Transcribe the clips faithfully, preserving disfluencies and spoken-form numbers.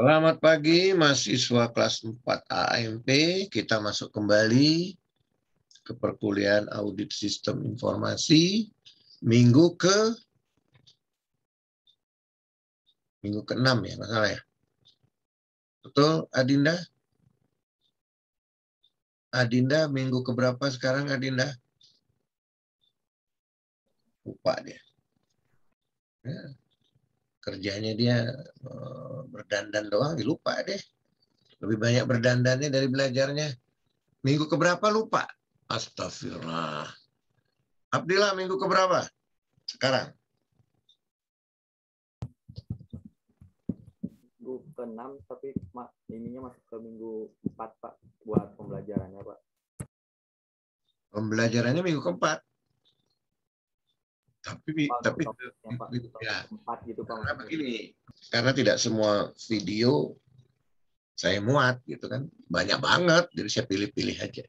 Selamat pagi mahasiswa kelas empat A M P. Kita masuk kembali ke perkuliahan audit sistem informasi minggu ke minggu ke enam ya, masalah ya. Betul Adinda? Adinda minggu ke berapa sekarang Adinda? Lupa dia. Ya. Kerjanya dia uh, berdandan doang, lupa deh. Lebih banyak berdandannya dari belajarnya. Minggu keberapa lupa? Astagfirullah. Abdillah minggu keberapa sekarang? Minggu keenam, tapi ininya masuk ke minggu empat Pak, buat pembelajarannya Pak. Pembelajarannya minggu keempat. tapi oh, tapi ya, gitu, karena begini, karena tidak semua video saya muat gitu kan, banyak banget, jadi saya pilih-pilih aja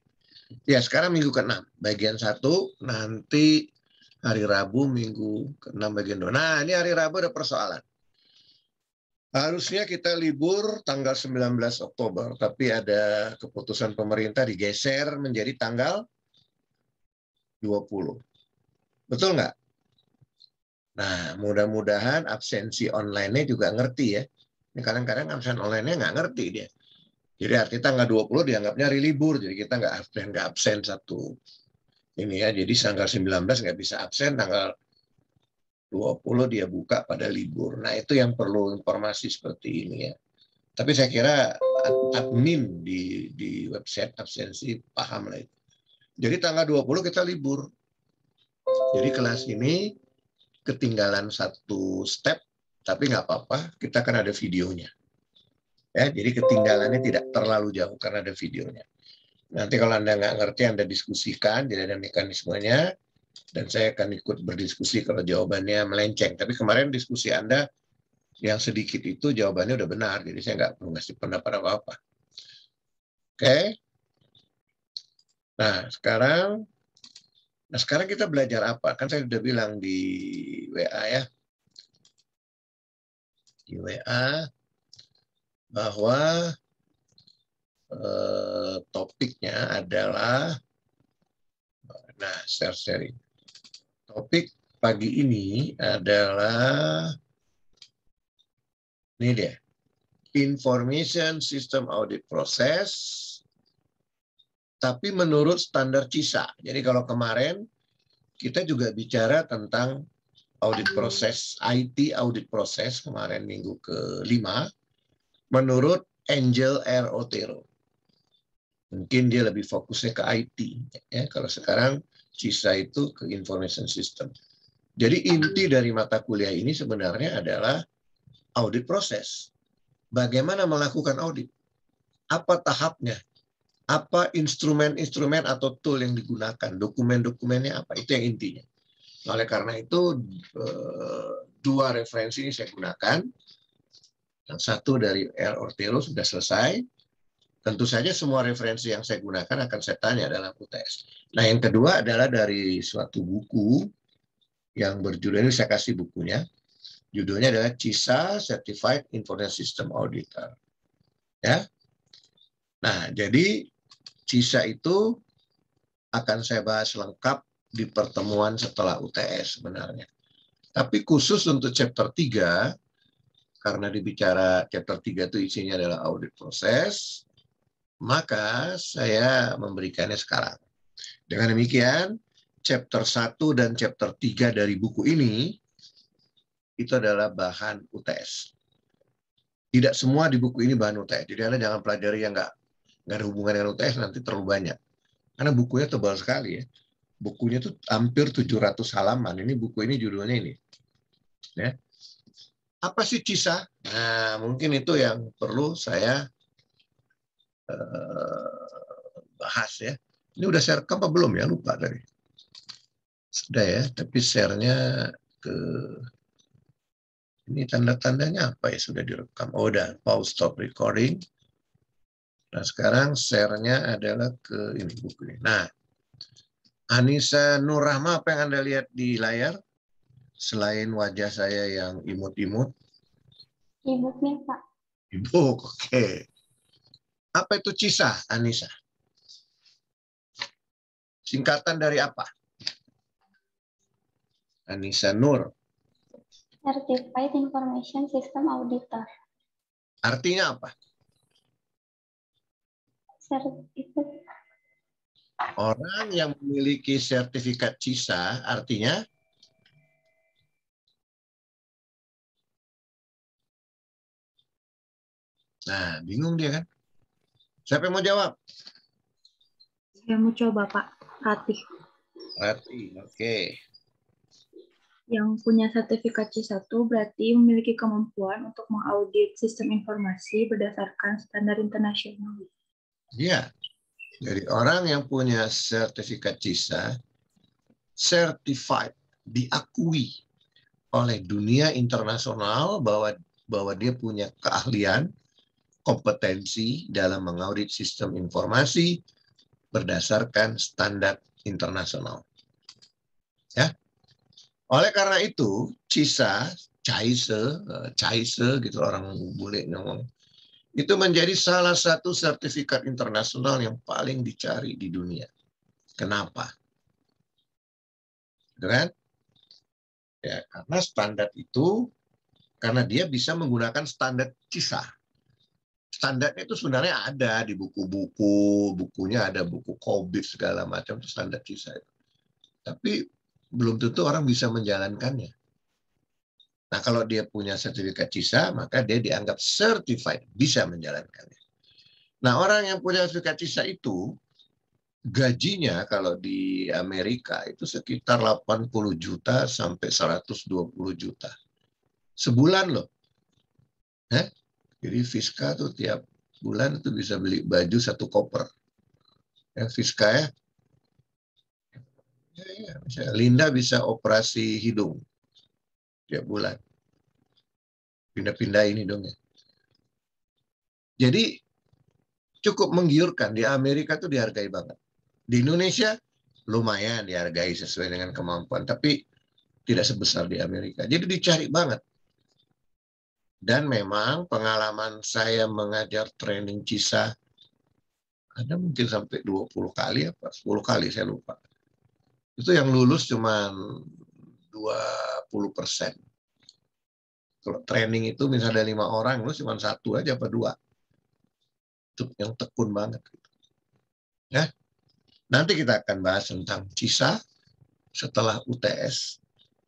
ya. Sekarang minggu keenam bagian satu, nanti hari Rabu minggu keenam bagian dua. Nah ini hari Rabu ada persoalan, harusnya kita libur tanggal sembilan belas Oktober, tapi ada keputusan pemerintah digeser menjadi tanggal dua puluh, betul nggak? Nah, mudah-mudahan absensi online-nya juga ngerti ya. Ini kadang-kadang absen online-nya nggak ngerti dia. Jadi artinya tanggal dua puluh dianggapnya hari libur. Jadi kita nggak absen, nggak absen satu. Ini ya, jadi tanggal sembilan belas nggak bisa absen, tanggal dua puluh dia buka pada libur. Nah, itu yang perlu informasi seperti ini ya. Tapi saya kira admin di, di website absensi paham lah itu. Jadi tanggal dua puluh kita libur. Jadi kelas ini ketinggalan satu step, tapi nggak apa-apa, kita kan ada videonya. Ya, jadi ketinggalannya tidak terlalu jauh karena ada videonya. Nanti kalau Anda nggak ngerti, Anda diskusikan, jadi ada mekanismenya, dan saya akan ikut berdiskusi kalau jawabannya melenceng. Tapi kemarin diskusi Anda yang sedikit itu jawabannya udah benar, jadi saya nggak perlu ngasih pendapat apa-apa. Oke? Nah, sekarang... Nah, sekarang kita belajar apa? Kan saya sudah bilang di W A ya. Di W A bahwa eh, topiknya adalah, nah, share-sharing. Topik pagi ini adalah, ini dia, Information System Audit Process, tapi menurut standar C I S A. Jadi kalau kemarin kita juga bicara tentang audit proses, I T audit proses kemarin minggu kelima, menurut Angel R. Otero. Mungkin dia lebih fokusnya ke I T. Ya, kalau sekarang C I S A itu ke information system. Jadi inti dari mata kuliah ini sebenarnya adalah audit proses. Bagaimana melakukan audit? Apa tahapnya? Apa instrumen-instrumen atau tool yang digunakan, dokumen-dokumennya apa, itu yang intinya. Oleh karena itu, dua referensi ini saya gunakan. Yang satu dari R. Otero sudah selesai. Tentu saja semua referensi yang saya gunakan akan saya tanya dalam U T S. Nah, yang kedua adalah dari suatu buku yang berjudul, ini saya kasih bukunya. Judulnya adalah C I S A Certified Information System Auditor. Ya. Nah, jadi C I S A itu akan saya bahas lengkap di pertemuan setelah U T S sebenarnya. Tapi khusus untuk chapter tiga, karena dibicara chapter tiga itu isinya adalah audit proses, maka saya memberikannya sekarang. Dengan demikian, chapter satu dan chapter tiga dari buku ini, itu adalah bahan U T S. Tidak semua di buku ini bahan U T S. Jadi Anda jangan pelajari yang nggak nggak ada hubungan dengan U T S, nanti terlalu banyak. Karena bukunya tebal sekali ya. Bukunya tuh hampir tujuh ratus halaman. Ini buku ini judulnya ini. Ya. Apa sih C I S A? Nah, mungkin itu yang perlu saya uh, bahas ya. Ini udah share ke apa belum ya? Lupa tadi. Sudah ya, tapi share-nya ke... Ini tanda-tandanya apa ya? Sudah direkam. Oh, udah. Pause, stop recording. Nah, sekarang share-nya adalah ke ini buku ini. Nah, Anissa Nurrahma, apa yang Anda lihat di layar? Selain wajah saya yang imut-imut. Imut nih, Pak. Ibu, oke. Apa itu CISA, Anissa? Singkatan dari apa? Anissa Nur. Certified Information System Auditor. Artinya apa? Sertifikat. Orang yang memiliki sertifikat CISA artinya nah, bingung dia kan? Siapa yang mau jawab? Saya mau coba, Pak. Rati. Rati, oke. Okay. Yang punya sertifikat C satu berarti memiliki kemampuan untuk mengaudit sistem informasi berdasarkan standar internasional. Iya. Jadi orang yang punya sertifikat C I S A, certified, diakui oleh dunia internasional bahwa bahwa dia punya keahlian, kompetensi dalam mengaudit sistem informasi berdasarkan standar internasional. Ya. Oleh karena itu, CISA, CISA, CISA gitu orang boleh ngomong, itu menjadi salah satu sertifikat internasional yang paling dicari di dunia. Kenapa? Kan? Ya, karena standar itu, karena dia bisa menggunakan standar CISA. Standarnya itu sebenarnya ada di buku-buku, bukunya ada buku Kobif segala macam itu standar CISA. Tapi belum tentu orang bisa menjalankannya. Nah, kalau dia punya sertifikat CISA, maka dia dianggap certified, bisa menjalankannya. Nah, orang yang punya sertifikat CISA itu, gajinya kalau di Amerika itu sekitar delapan puluh juta sampai seratus dua puluh juta. Sebulan loh. Heh? Jadi Fiska tuh tiap bulan itu bisa beli baju satu koper. Ya, Fiska ya. Ya, ya. Linda bisa operasi hidung tiap bulan, pindah-pindah ini dong ya. Jadi cukup menggiurkan. Di Amerika tuh dihargai banget. Di Indonesia lumayan dihargai sesuai dengan kemampuan, tapi tidak sebesar di Amerika. Jadi dicari banget. Dan memang pengalaman saya mengajar training CISA ada mungkin sampai dua puluh kali apa sepuluh kali saya lupa. Itu yang lulus cuma dua puluh persen. Kalau training itu misalnya ada lima orang, lulus cuma satu aja apa dua. Itu yang tekun banget. Ya, nanti kita akan bahas tentang CISA setelah U T S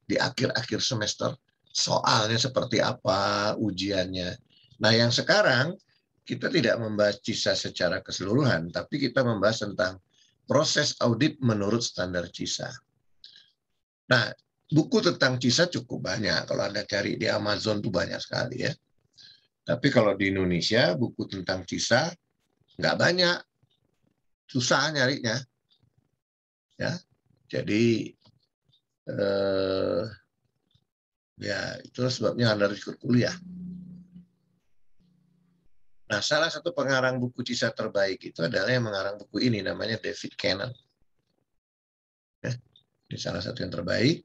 di akhir-akhir semester. Soalnya seperti apa, ujiannya. Nah, yang sekarang kita tidak membahas CISA secara keseluruhan, tapi kita membahas tentang proses audit menurut standar CISA. Nah, buku tentang CISA cukup banyak. Kalau Anda cari di Amazon tuh banyak sekali ya. Tapi kalau di Indonesia, buku tentang CISA nggak banyak. Susah nyarinya. Ya, jadi eh, ya itu sebabnya Anda harus ikut kuliah. Nah, salah satu pengarang buku CISA terbaik itu adalah yang mengarang buku ini, namanya David Cannon. Ya, ini salah satu yang terbaik.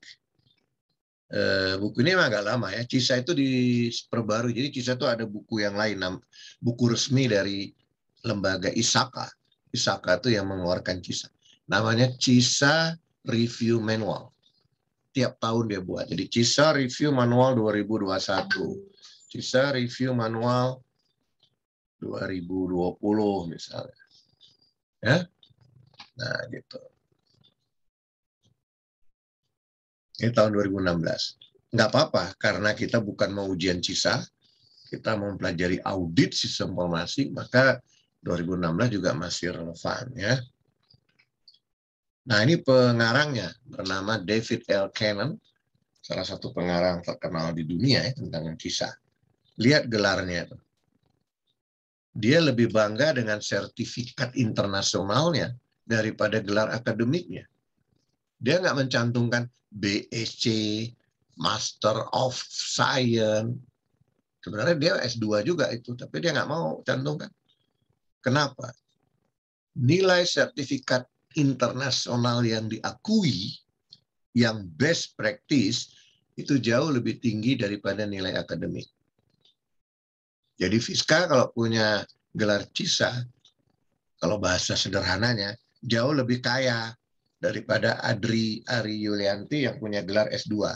E, buku ini memang agak lama ya. CISA itu diperbarui. Jadi CISA itu ada buku yang lain, buku resmi dari lembaga ISACA. ISACA itu yang mengeluarkan CISA. Namanya CISA Review Manual. Tiap tahun dia buat. Jadi CISA Review Manual dua ribu dua puluh satu. CISA Review Manual dua ribu dua puluh misalnya, ya, nah gitu. Ini tahun dua ribu enam belas. Nggak apa-apa karena kita bukan mau ujian CISA, kita mau mempelajari audit sistem informasi, maka dua ribu enam belas juga masih relevan ya. Nah ini pengarangnya bernama David L. Cannon, salah satu pengarang terkenal di dunia ya, tentang CISA. Lihat gelarnya itu. Dia lebih bangga dengan sertifikat internasionalnya daripada gelar akademiknya. Dia nggak mencantumkan B S C, Master of Science. Sebenarnya dia S dua juga itu, tapi dia nggak mau cantumkan. Kenapa? Nilai sertifikat internasional yang diakui, yang best practice, itu jauh lebih tinggi daripada nilai akademik. Jadi Fiska kalau punya gelar CISA, kalau bahasa sederhananya, jauh lebih kaya daripada Adri Ari Yulianti yang punya gelar S dua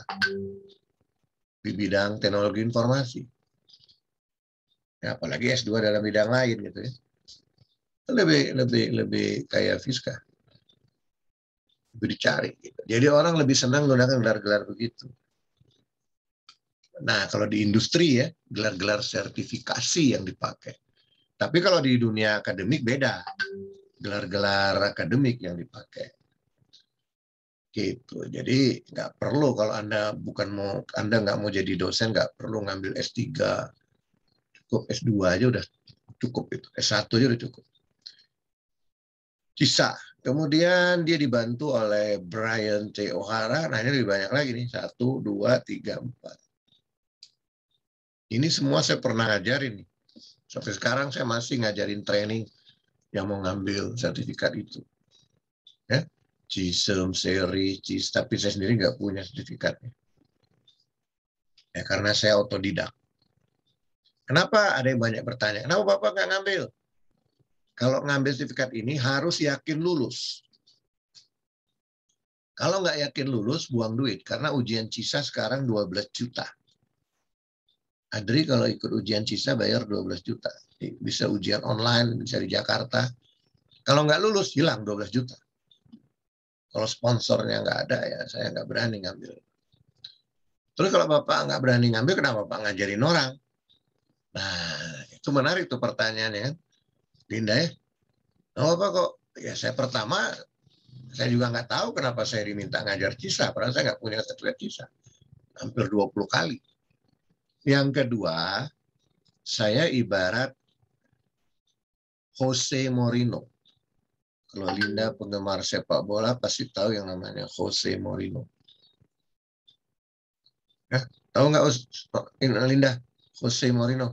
di bidang teknologi informasi. Ya, apalagi S dua dalam bidang lain gitu ya. Lebih lebih lebih kayak Fiska. Lebih dicari gitu. Jadi orang lebih senang menggunakan gelar-gelar begitu. Nah, kalau di industri ya, gelar-gelar sertifikasi yang dipakai. Tapi kalau di dunia akademik beda. Gelar-gelar akademik yang dipakai. Gitu. Jadi nggak perlu kalau Anda bukan mau Anda nggak mau jadi dosen, nggak perlu ngambil S tiga. Cukup S dua aja udah cukup itu. S satu aja udah cukup. Kisah. Kemudian dia dibantu oleh Brian T. O'Hara. Nah, ini lebih banyak lagi nih. Satu, dua, tiga, empat. Ini semua saya pernah ngajarin nih. Sampai sekarang saya masih ngajarin training yang mau ngambil sertifikat itu. Ya, C I S M, seri, C I S, tapi saya sendiri nggak punya sertifikatnya. Ya, karena saya autodidak. Kenapa? Ada yang banyak bertanya, kenapa Bapak nggak ngambil? Kalau ngambil sertifikat ini harus yakin lulus. Kalau nggak yakin lulus, buang duit. Karena ujian C I S A sekarang dua belas juta. Adri kalau ikut ujian C I S A bayar dua belas juta. Bisa ujian online, bisa di Jakarta. Kalau nggak lulus, hilang dua belas juta. Kalau sponsornya nggak ada, ya saya nggak berani ngambil. Terus kalau Bapak nggak berani ngambil, kenapa Bapak ngajarin orang? Nah, itu menarik tuh pertanyaannya. Dinda ya, oh, Bapak kok? Ya saya pertama, saya juga nggak tahu kenapa saya diminta ngajar C I S A. Padahal saya nggak punya sertifikat C I S A. Hampir dua puluh kali. Yang kedua, saya ibarat Jose Mourinho. Kalau Linda penggemar sepak bola pasti tahu yang namanya Jose Mourinho. Ya, tahu nggak Linda? Jose Mourinho,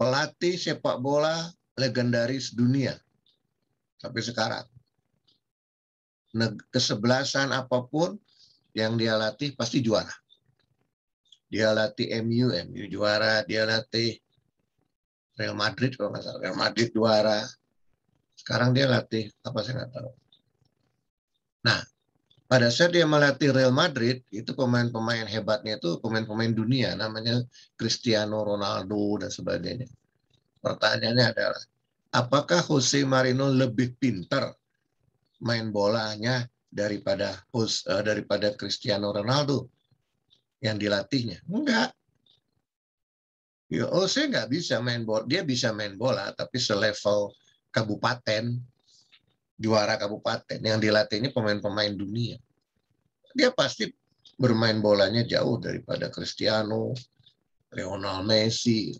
pelatih sepak bola legendaris dunia sampai sekarang. Kesebelasan apapun yang dia latih pasti juara. Dia latih M U, M U juara. Dia latih Real Madrid, kalau nggak salah. Real Madrid juara. Sekarang dia latih, apa saya nggak tahu. Nah, pada saat dia melatih Real Madrid, itu pemain-pemain hebatnya itu pemain-pemain dunia. Namanya Cristiano Ronaldo dan sebagainya. Pertanyaannya adalah, apakah Jose Mourinho lebih pintar main bolanya daripada daripada Cristiano Ronaldo yang dilatihnya? Enggak. Ya, oh, saya nggak bisa main bola. Dia bisa main bola, tapi selevel kabupaten, juara kabupaten. Yang dilatih ini pemain-pemain dunia. Dia pasti bermain bolanya jauh daripada Cristiano, Lionel Messi.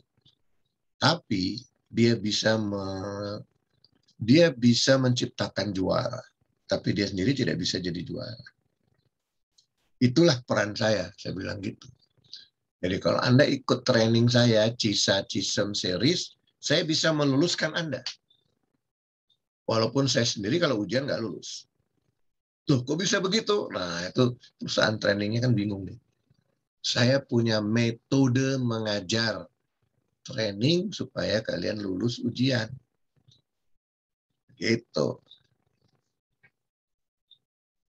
Tapi dia bisa me, dia bisa menciptakan juara. Tapi dia sendiri tidak bisa jadi juara. Itulah peran saya, saya bilang gitu. Jadi kalau Anda ikut training saya, C I S A, C I S M series, saya bisa meluluskan Anda. Walaupun saya sendiri kalau ujian nggak lulus. Tuh, kok bisa begitu? Nah, itu perusahaan trainingnya kan bingung deh. Saya punya metode mengajar training supaya kalian lulus ujian. Gitu.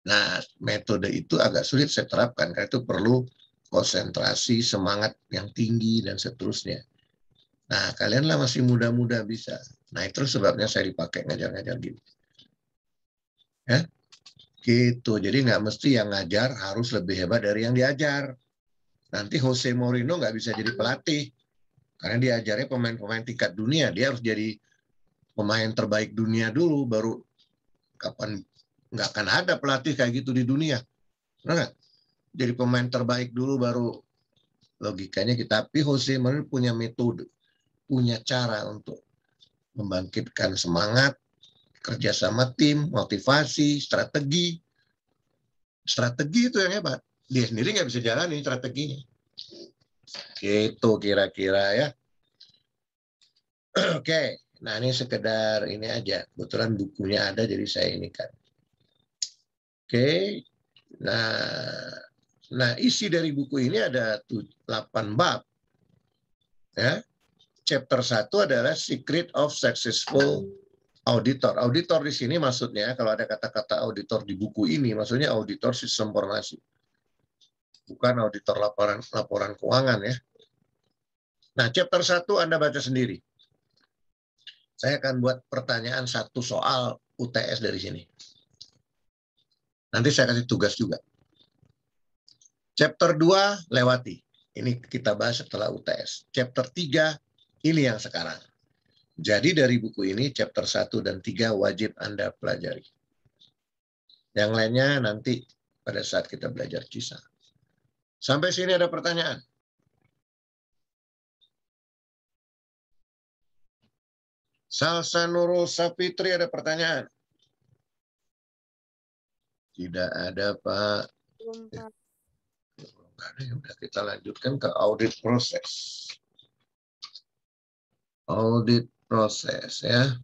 Nah, metode itu agak sulit saya terapkan, karena itu perlu konsentrasi, semangat yang tinggi, dan seterusnya. Nah, kalianlah masih muda-muda bisa. Nah, itu sebabnya saya dipakai ngajar-ngajar gitu. Ya, gitu. Jadi nggak mesti yang ngajar harus lebih hebat dari yang diajar. Nanti Jose Mourinho nggak bisa jadi pelatih, karena diajarnya pemain-pemain tingkat dunia. Dia harus jadi pemain terbaik dunia dulu, baru kapan... Nggak akan ada pelatih kayak gitu di dunia. Benar nggak? Jadi pemain terbaik dulu baru logikanya kita. Tapi Jose Mourinho punya metode, punya cara untuk membangkitkan semangat, kerja sama tim, motivasi, strategi. Strategi itu yang hebat. Dia sendiri nggak bisa jalanin strateginya. Gitu kira-kira ya. Oke, okay. Nah ini sekedar ini aja. Kebetulan bukunya ada jadi saya ini kan. Oke, okay. nah, nah isi dari buku ini ada delapan bab, ya. chapter satu adalah secret of successful auditor. Auditor di sini maksudnya, kalau ada kata-kata auditor di buku ini, maksudnya auditor sistem informasi. Bukan auditor laporan laporan keuangan ya. Nah, chapter satu Anda baca sendiri. Saya akan buat pertanyaan satu soal U T S dari sini. Nanti saya kasih tugas juga. Chapter dua lewati. Ini kita bahas setelah U T S. Chapter tiga ini yang sekarang. Jadi dari buku ini chapter satu dan tiga wajib Anda pelajari. Yang lainnya nanti pada saat kita belajar C I S A. Sampai sini ada pertanyaan? Salsa Nurul Safitri ada pertanyaan? Tidak ada, Pak. Belum, Pak. Udah, kita lanjutkan ke audit proses. Audit proses ya.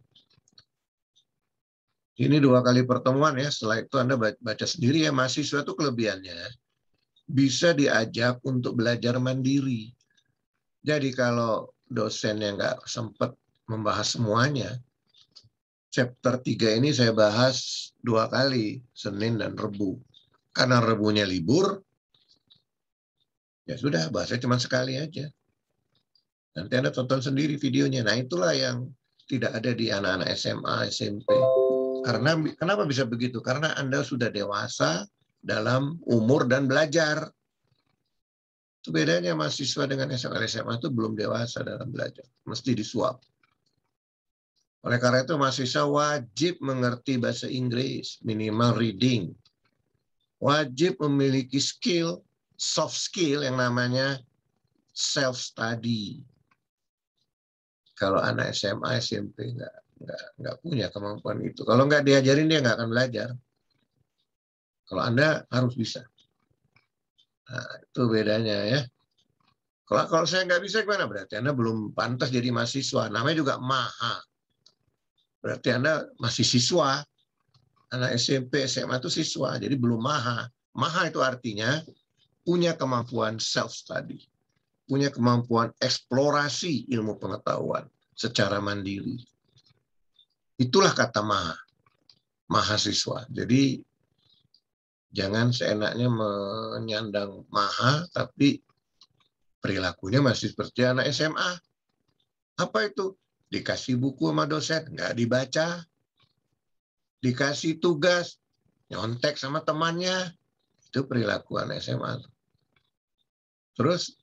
Ini dua kali pertemuan ya. Setelah itu Anda baca sendiri ya. Mahasiswa itu kelebihannya bisa diajak untuk belajar mandiri. Jadi kalau dosen yang nggak sempat membahas semuanya, chapter tiga ini saya bahas dua kali, Senin dan Rebu. Karena Rebunya libur, ya sudah, bahasanya cuma sekali aja. Nanti Anda tonton sendiri videonya. Nah, itulah yang tidak ada di anak-anak S M A, S M P. Karena kenapa bisa begitu? Karena Anda sudah dewasa dalam umur dan belajar. Itu bedanya mahasiswa dengan S M A. S M A itu belum dewasa dalam belajar. Mesti disuap. Oleh karena itu, mahasiswa wajib mengerti bahasa Inggris, minimal reading. Wajib memiliki skill, soft skill yang namanya self-study. Kalau anak S M A, S M P nggak, nggak, nggak punya kemampuan itu. Kalau nggak diajarin, dia nggak akan belajar. Kalau Anda harus bisa. Nah, itu bedanya ya. Kalau, kalau saya nggak bisa, gimana? Berarti Anda belum pantas jadi mahasiswa. Namanya juga maha. Berarti Anda masih siswa. Anak S M P, S M A itu siswa. Jadi belum maha. Maha itu artinya punya kemampuan self-study, punya kemampuan eksplorasi ilmu pengetahuan secara mandiri. Itulah kata maha, mahasiswa. Jadi jangan seenaknya menyandang maha, tapi perilakunya masih seperti anak S M A. Apa itu? Dikasih buku sama dosen, nggak dibaca. Dikasih tugas, nyontek sama temannya. Itu perilaku anak S M A. Terus,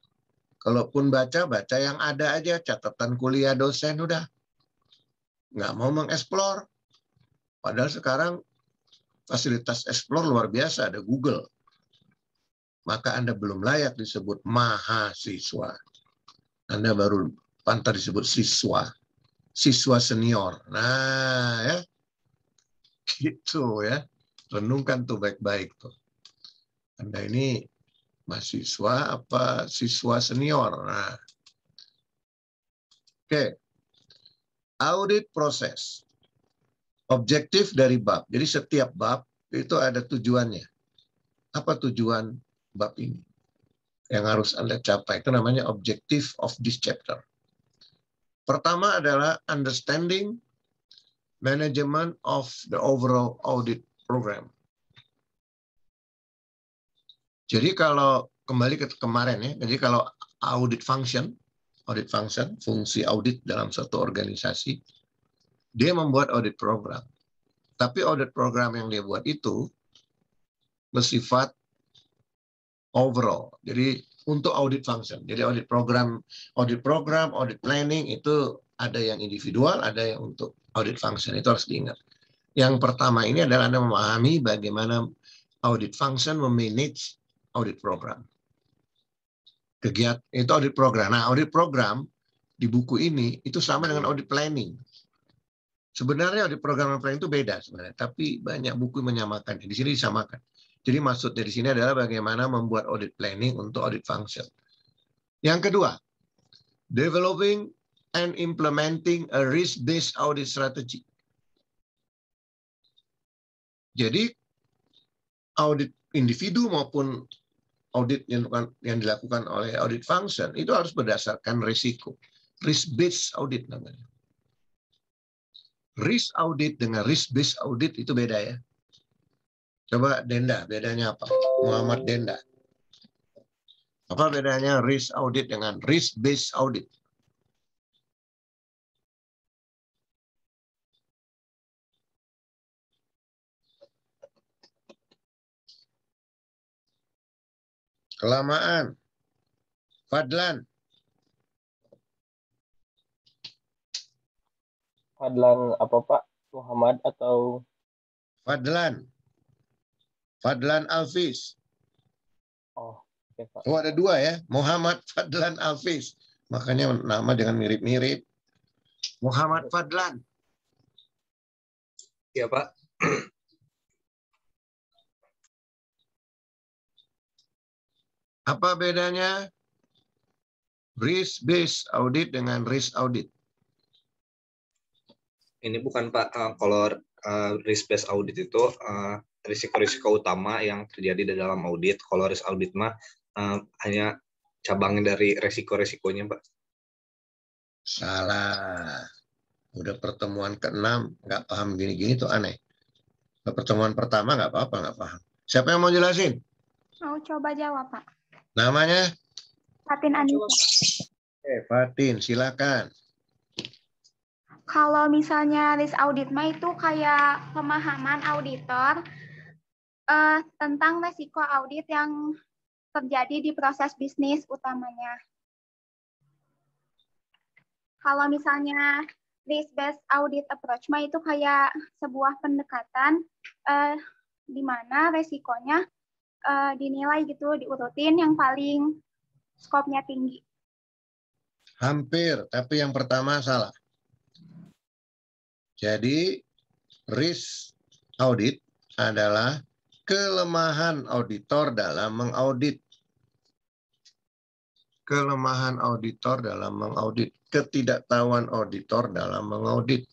kalaupun baca, baca yang ada aja. Catatan kuliah dosen udah. Nggak mau mengeksplor. Padahal sekarang fasilitas eksplor luar biasa. Ada Google. Maka Anda belum layak disebut mahasiswa. Anda baru pantas disebut siswa. Siswa senior. Nah, ya. Gitu ya. Renungkan tuh baik-baik tuh. Anda ini mahasiswa apa siswa senior? Nah. Oke. Audit proses. Objektif dari bab. Jadi setiap bab itu ada tujuannya. Apa tujuan bab ini? Yang harus Anda capai. Itu namanya objective of this chapter. Pertama adalah understanding management of the overall audit program. Jadi kalau kembali ke kemarin ya, jadi kalau audit function, audit function, fungsi audit dalam suatu organisasi, dia membuat audit program. Tapi audit program yang dia buat itu bersifat overall. Jadi untuk audit function. Jadi audit program, audit program, audit planning itu ada yang individual, ada yang untuk audit function. Itu harus diingat. Yang pertama ini adalah Anda memahami bagaimana audit function memanage audit program. Kegiatan itu audit program. Nah, audit program di buku ini itu sama dengan audit planning. Sebenarnya audit program dan planning itu beda sebenarnya, tapi banyak buku menyamakan. Di sini disamakan. Jadi maksudnya di sini adalah bagaimana membuat audit planning untuk audit function. Yang kedua, developing and implementing a risk-based audit strategy. Jadi audit individu maupun audit yang dilakukan oleh audit function itu harus berdasarkan risiko. risk-based audit namanya. Risk audit dengan risk-based audit itu beda ya. Coba Denda, bedanya apa? Muhammad Denda. Apa bedanya risk audit dengan risk-based audit? Kelamaan. Fadlan. Fadlan apa Pak? Muhammad atau? Fadlan. Fadlan Alfis. Oh, oke, Pak. Oh, ada dua ya. Muhammad Fadlan Alfis. Makanya nama dengan mirip-mirip. Muhammad Fadlan. Iya Pak. Apa bedanya risk-based audit dengan risk audit? Ini bukan Pak, kalau risk-based audit itu risiko-risiko utama yang terjadi di dalam audit. Kalau risk audit mah hanya cabangnya dari risiko-risikonya Pak. Salah. Udah pertemuan keenam, nggak paham gini-gini tuh aneh. Pertemuan pertama nggak apa-apa, nggak paham. Siapa yang mau jelasin? Mau coba jawab Pak. Namanya? Patin Anita. Eh, Patin, silakan. Kalau misalnya risk audit mah itu kayak pemahaman auditor eh, tentang resiko audit yang terjadi di proses bisnis utamanya. Kalau misalnya risk-based audit approach mah itu kayak sebuah pendekatan eh, di mana resikonya dinilai gitu, diurutin yang paling skopnya tinggi. Hampir, tapi yang pertama salah. Jadi risk audit adalah kelemahan auditor dalam mengaudit. Kelemahan auditor dalam mengaudit. Ketidaktahuan auditor dalam mengaudit.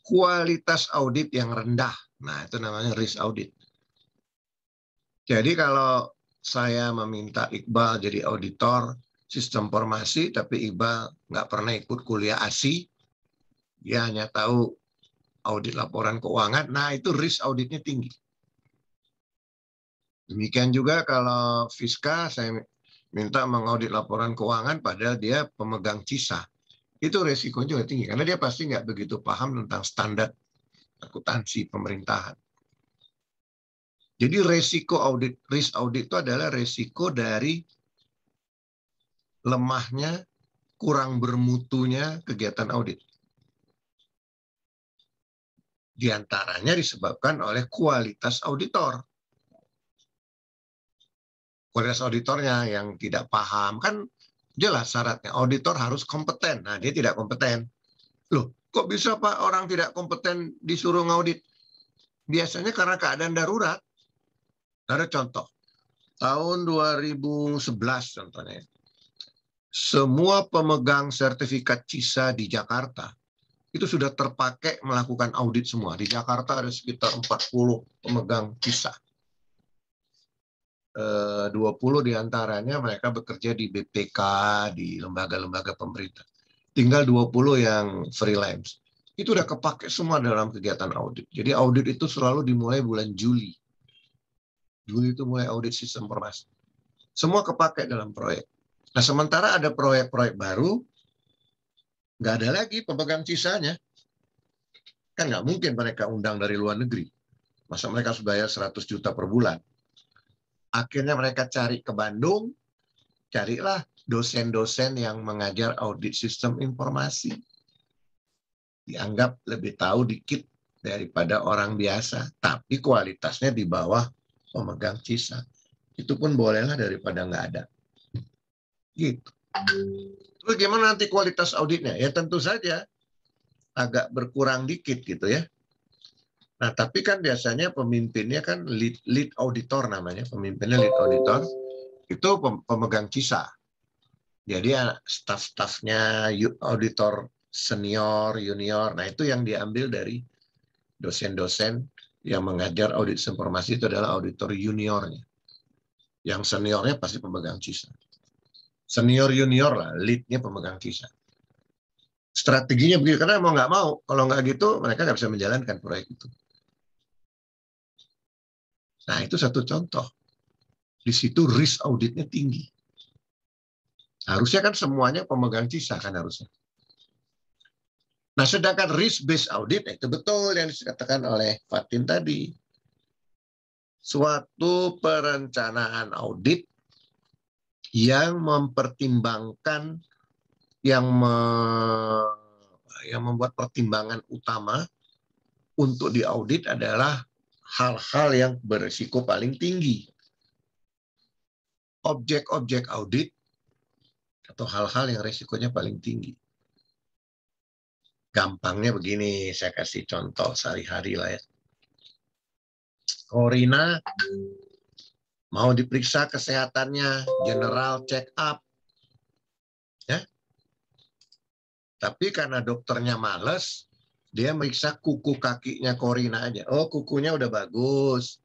Kualitas audit yang rendah. Nah, itu namanya risk audit. Jadi kalau saya meminta Iqbal jadi auditor sistem formasi, tapi Iqbal nggak pernah ikut kuliah A S I, dia hanya tahu audit laporan keuangan, nah itu risk auditnya tinggi. Demikian juga kalau Fiska, saya minta mengaudit laporan keuangan, padahal dia pemegang C I S A. Itu resikonya juga tinggi, karena dia pasti nggak begitu paham tentang standar akuntansi pemerintahan. Jadi resiko audit, risk audit itu adalah resiko dari lemahnya, kurang bermutunya kegiatan audit. Di antaranya disebabkan oleh kualitas auditor. Kualitas auditornya yang tidak paham, kan jelas syaratnya auditor harus kompeten. Nah, dia tidak kompeten. Loh, kok bisa Pak orang tidak kompeten disuruh ngaudit? Biasanya karena keadaan darurat. Ada contoh, tahun dua ribu sebelas contohnya, semua pemegang sertifikat C I S A di Jakarta itu sudah terpakai melakukan audit semua. Di Jakarta ada sekitar empat puluh pemegang C I S A. dua puluh diantaranya mereka bekerja di B P K, di lembaga-lembaga pemerintah. Tinggal dua puluh yang freelance. Itu udah kepake semua dalam kegiatan audit. Jadi audit itu selalu dimulai bulan Juli. Juli itu mulai audit sistem formasi. Semua kepakai dalam proyek. Nah, sementara ada proyek-proyek baru, nggak ada lagi pemegang sisanya. Kan nggak mungkin mereka undang dari luar negeri. Masa mereka sudah bayar seratus juta per bulan. Akhirnya mereka cari ke Bandung, carilah dosen-dosen yang mengajar audit sistem informasi. Dianggap lebih tahu dikit daripada orang biasa, tapi kualitasnya di bawah pemegang C I S A. Itu pun bolehlah daripada nggak ada. Gitu. Terus gimana nanti kualitas auditnya? Ya tentu saja agak berkurang dikit gitu ya. Nah tapi kan biasanya pemimpinnya kan lead, lead auditor namanya. Pemimpinnya lead auditor. Itu pemegang C I S A. Jadi staff-staffnya auditor senior, junior. Nah itu yang diambil dari dosen-dosen yang mengajar audit informasi itu adalah auditor juniornya. Yang seniornya pasti pemegang C I S A. Senior junior lah, leadnya pemegang C I S A. strateginya begitu, karena mau nggak mau, kalau nggak gitu mereka nggak bisa menjalankan proyek itu. Nah, itu satu contoh. Di situ risk auditnya tinggi. Harusnya kan semuanya pemegang C I S A kan harusnya. Nah, sedangkan risk based audit itu betul yang dikatakan oleh Fatin tadi. Suatu perencanaan audit yang mempertimbangkan yang me, yang membuat pertimbangan utama untuk diaudit adalah hal-hal yang berisiko paling tinggi. Objek-objek audit atau hal-hal yang risikonya paling tinggi. Gampangnya begini, saya kasih contoh sehari-hari lah ya. Korina mau diperiksa kesehatannya, general check up. Ya. Tapi karena dokternya males, dia meriksa kuku kakinya Korina aja. Oh, kukunya udah bagus.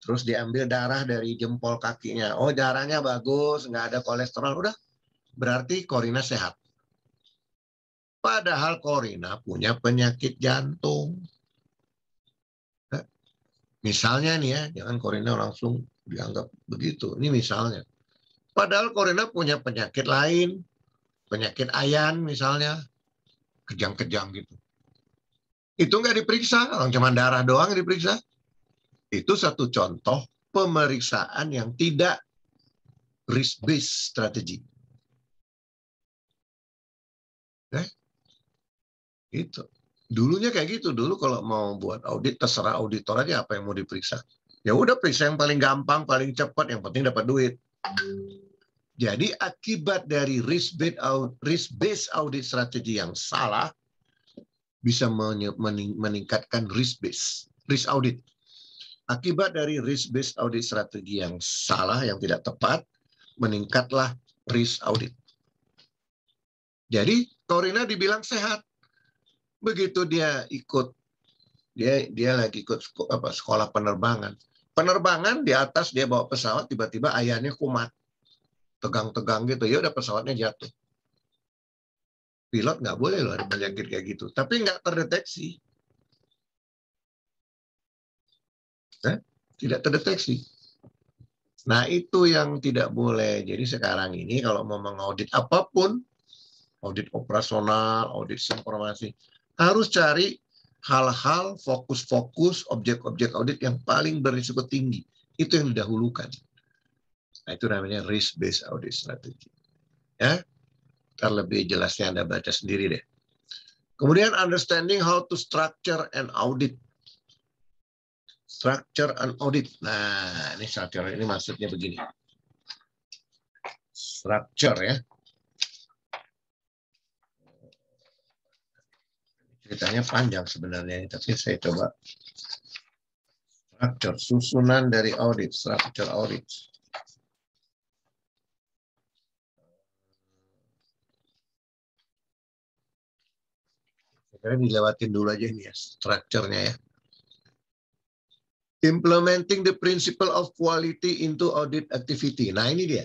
Terus diambil darah dari jempol kakinya. Oh, darahnya bagus, nggak ada kolesterol. Udah, berarti Korina sehat. Padahal Korina punya penyakit jantung. Misalnya nih ya, jangan Korina langsung dianggap begitu. Ini misalnya. Padahal Korina punya penyakit lain. Penyakit ayan misalnya, kejang-kejang gitu. Itu nggak diperiksa, orang cuma darah doang diperiksa. Itu satu contoh pemeriksaan yang tidak risk-based strategi. Nah, itu. Dulunya kayak gitu. Dulu kalau mau buat audit, terserah auditor aja apa yang mau diperiksa. Ya udah, periksa yang paling gampang, paling cepat, yang penting dapat duit. Jadi akibat dari risk-based audit strategi yang salah bisa meningkatkan risk-based risk audit. Akibat dari risk-based audit strategi yang salah, yang tidak tepat, meningkatlah risk audit. Jadi Korina dibilang sehat, begitu dia ikut dia dia lagi ikut apa, sekolah penerbangan. Penerbangan di atas dia bawa pesawat, tiba-tiba ayahnya kumat. Tegang-tegang gitu, ya udah pesawatnya jatuh. Pilot nggak boleh loh ada penyakit kayak gitu, tapi nggak terdeteksi. Nah, tidak terdeteksi. Nah, itu yang tidak boleh. Jadi sekarang ini kalau mau mengaudit apapun, audit operasional, audit informasi, harus cari hal-hal fokus-fokus, objek-objek audit yang paling berisiko tinggi. Itu yang didahulukan. Nah, itu namanya risk-based audit strategy. Ya, ntar lebih jelasnya Anda baca sendiri deh. Kemudian understanding how to structure and audit. Structure and audit. Nah, ini structure ini maksudnya begini. Structure ya. Ceritanya panjang sebenarnya, tapi saya coba. Structure, susunan dari audit, structure audit. Karena dilewatin dulu aja ini ya, strukturnya ya. Implementing the principle of quality into audit activity. Nah, ini dia.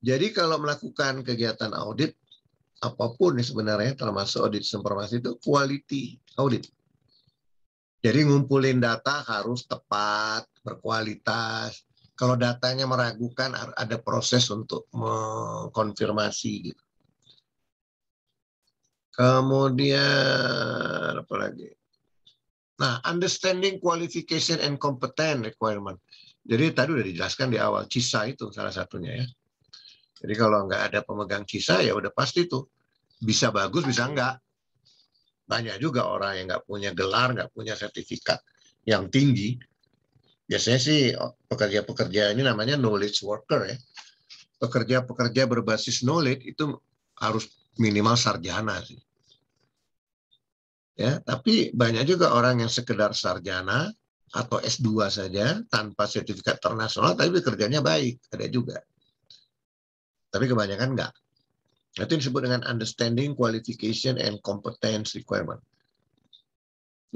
Jadi kalau melakukan kegiatan audit, apapun sebenarnya termasuk audit informasi itu quality audit. Jadi ngumpulin data harus tepat, berkualitas. Kalau datanya meragukan, ada proses untuk mengkonfirmasi gitu. Kemudian apa lagi? Nah, understanding qualification and competent requirement. Jadi tadi udah dijelaskan di awal, C I S A itu salah satunya ya. Jadi kalau nggak ada pemegang C I S A ya udah pasti tuh bisa bagus bisa nggak. Banyak juga orang yang nggak punya gelar, nggak punya sertifikat yang tinggi. Biasanya sih pekerja-pekerja ini namanya knowledge worker ya. Pekerja-pekerja berbasis knowledge itu harus minimal sarjana sih. Ya, tapi banyak juga orang yang sekedar sarjana atau S dua saja tanpa sertifikat internasional tapi kerjanya baik, ada juga. Tapi kebanyakan enggak. Itu disebut dengan understanding qualification and competence requirement.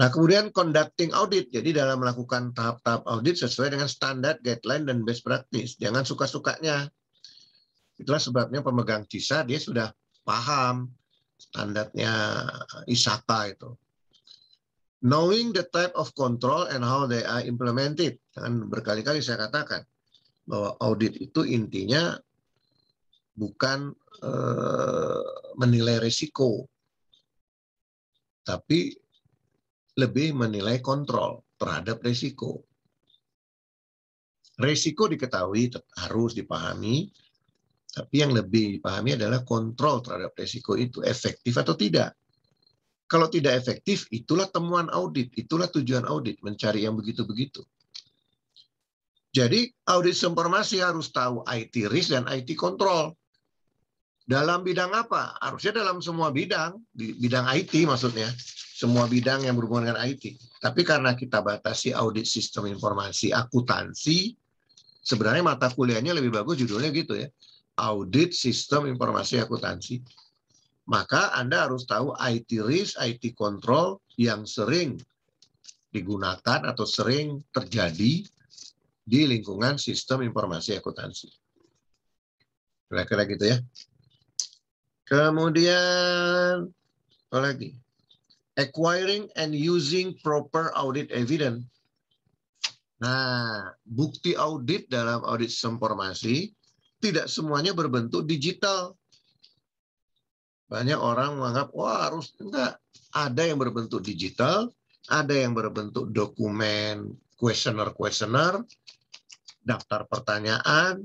Nah, kemudian conducting audit. Jadi dalam melakukan tahap-tahap audit sesuai dengan standar, guideline dan best practice. Jangan suka-sukanya. Itulah sebabnya pemegang C I S A dia sudah paham standarnya I S A C A itu. Knowing the type of control and how they are implemented. Kan berkali-kali saya katakan bahwa audit itu intinya bukan eh, menilai risiko, tapi lebih menilai kontrol terhadap risiko. Risiko diketahui, harus dipahami, tapi yang lebih dipahami adalah kontrol terhadap risiko itu efektif atau tidak. Kalau tidak efektif, itulah temuan audit, itulah tujuan audit, mencari yang begitu-begitu. Jadi audit informasi harus tahu I T risk dan I T control. Dalam bidang apa? Harusnya dalam semua bidang, bidang I T maksudnya, semua bidang yang berhubungan dengan I T. Tapi karena kita batasi audit sistem informasi akuntansi, sebenarnya mata kuliahnya lebih bagus judulnya gitu ya, audit sistem informasi akuntansi. Maka Anda harus tahu I T risk, I T control yang sering digunakan atau sering terjadi di lingkungan sistem informasi akuntansi. Kira-kira gitu ya. Kemudian, apa lagi? Acquiring and using proper audit evidence. Nah, bukti audit dalam audit sistem informasi tidak semuanya berbentuk digital. Banyak orang menganggap, wah harus, enggak. Ada yang berbentuk digital, ada yang berbentuk dokumen, kuesioner-kuesioner, daftar pertanyaan,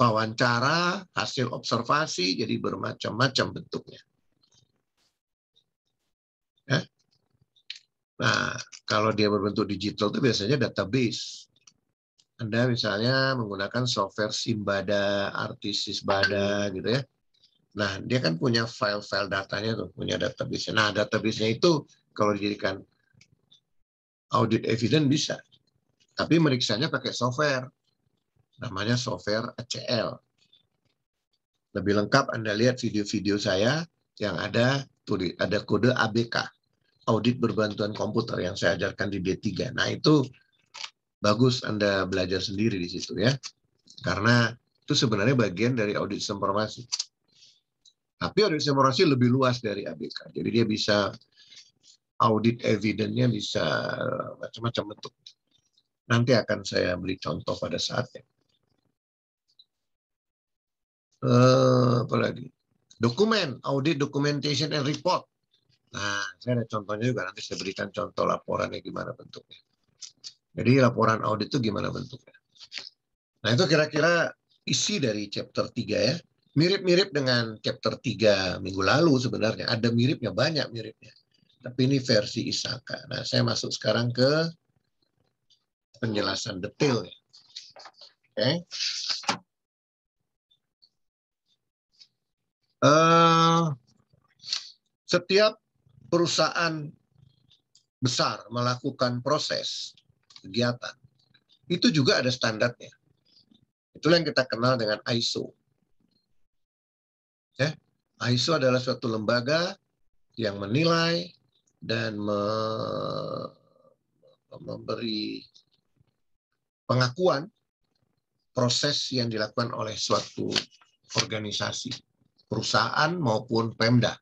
wawancara, hasil observasi, jadi bermacam-macam bentuknya. Ya. Nah, kalau dia berbentuk digital itu biasanya database. Anda misalnya menggunakan software Simbada, Artis Simbada, gitu ya. Nah, dia kan punya file-file datanya tuh, punya database. Nah, database-nya itu kalau dijadikan audit evidence bisa. Tapi meriksanya pakai software. Namanya software A C L. Lebih lengkap Anda lihat video-video saya yang ada tulis ada kode A B K, audit berbantuan komputer yang saya ajarkan di D tiga. Nah, itu bagus Anda belajar sendiri di situ ya. Karena itu sebenarnya bagian dari audit informasi. Tapi audit informasi lebih luas dari A B K. Jadi dia bisa audit evidence-nya bisa macam-macam bentuk. Nanti akan saya beri contoh pada saatnya. Eh, apalagi? Dokumen, audit documentation and report. Nah, saya ada contohnya juga. Nanti saya berikan contoh laporannya gimana bentuknya. Jadi laporan audit itu gimana bentuknya. Nah, itu kira-kira isi dari chapter tiga ya. Mirip-mirip dengan chapter tiga minggu lalu sebenarnya. Ada miripnya, banyak miripnya. Tapi ini versi I S A C A. Nah, saya masuk sekarang ke penjelasan detailnya. Oke. Okay. Uh, setiap perusahaan besar melakukan proses kegiatan, itu juga ada standarnya. Itulah yang kita kenal dengan I S O. Ya, I S O adalah suatu lembaga yang menilai dan me memberi pengakuan proses yang dilakukan oleh suatu organisasi, perusahaan maupun Pemda.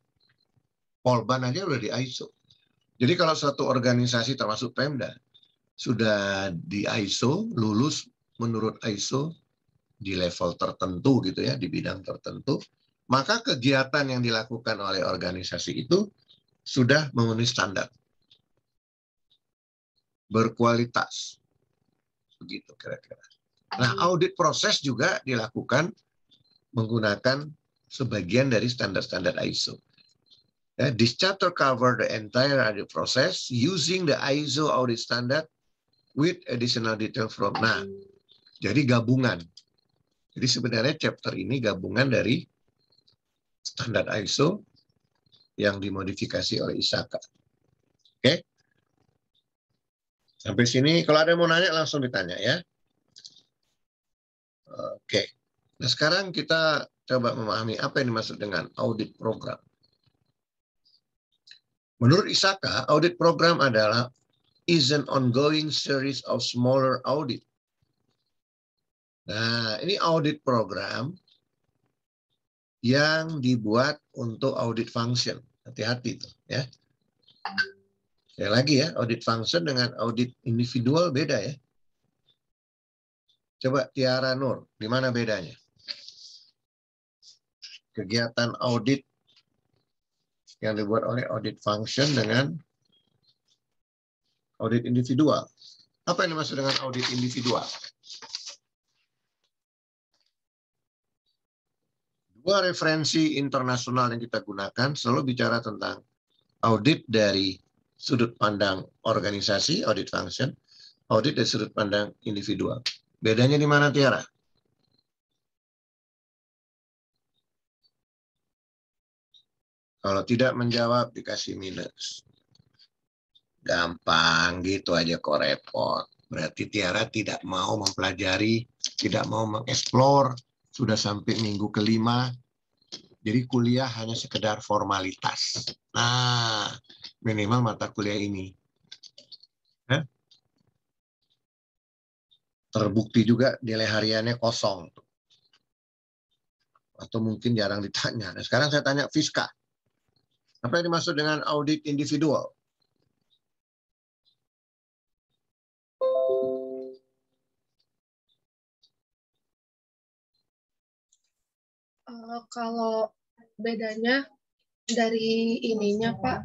Polban aja udah di I S O. Jadi kalau suatu organisasi termasuk Pemda sudah di I S O, lulus menurut I S O di level tertentu gitu ya, di bidang tertentu, maka kegiatan yang dilakukan oleh organisasi itu sudah memenuhi standar. Berkualitas. Begitu kira-kira. Nah, audit proses juga dilakukan menggunakan sebagian dari standar-standar I S O. This chapter cover the entire audit process using the I S O audit standard with additional detail from. Nah, jadi gabungan. Jadi sebenarnya chapter ini gabungan dari standar I S O yang dimodifikasi oleh I S A C A. Oke. Sampai sini, kalau ada yang mau nanya langsung ditanya ya. Oke. Nah, sekarang kita coba memahami apa yang dimaksud dengan audit program. Menurut I S A C A, audit program adalah is an ongoing series of smaller audit. Nah, ini audit program yang dibuat untuk audit function. Hati-hati tuh ya. Sekali lagi ya, audit function dengan audit individual beda ya. Coba Tiara Nur, di mana bedanya? Kegiatan audit yang dibuat oleh audit function dengan audit individual. Apa yang dimaksud dengan audit individual? Dua referensi internasional yang kita gunakan selalu bicara tentang audit dari sudut pandang organisasi, audit function, audit dari sudut pandang individual. Bedanya di mana, Tiara? Kalau tidak menjawab, dikasih minus. Gampang, gitu aja kok repot. Berarti Tiara tidak mau mempelajari, tidak mau mengeksplor. Sudah sampai minggu kelima, jadi kuliah hanya sekedar formalitas. Nah, minimal mata kuliah ini. Hah? Terbukti juga nilai hariannya kosong. Atau mungkin jarang ditanya. Nah, sekarang saya tanya Fiska. Apa yang dimaksud dengan audit individual? Kalau bedanya dari ininya, Pak,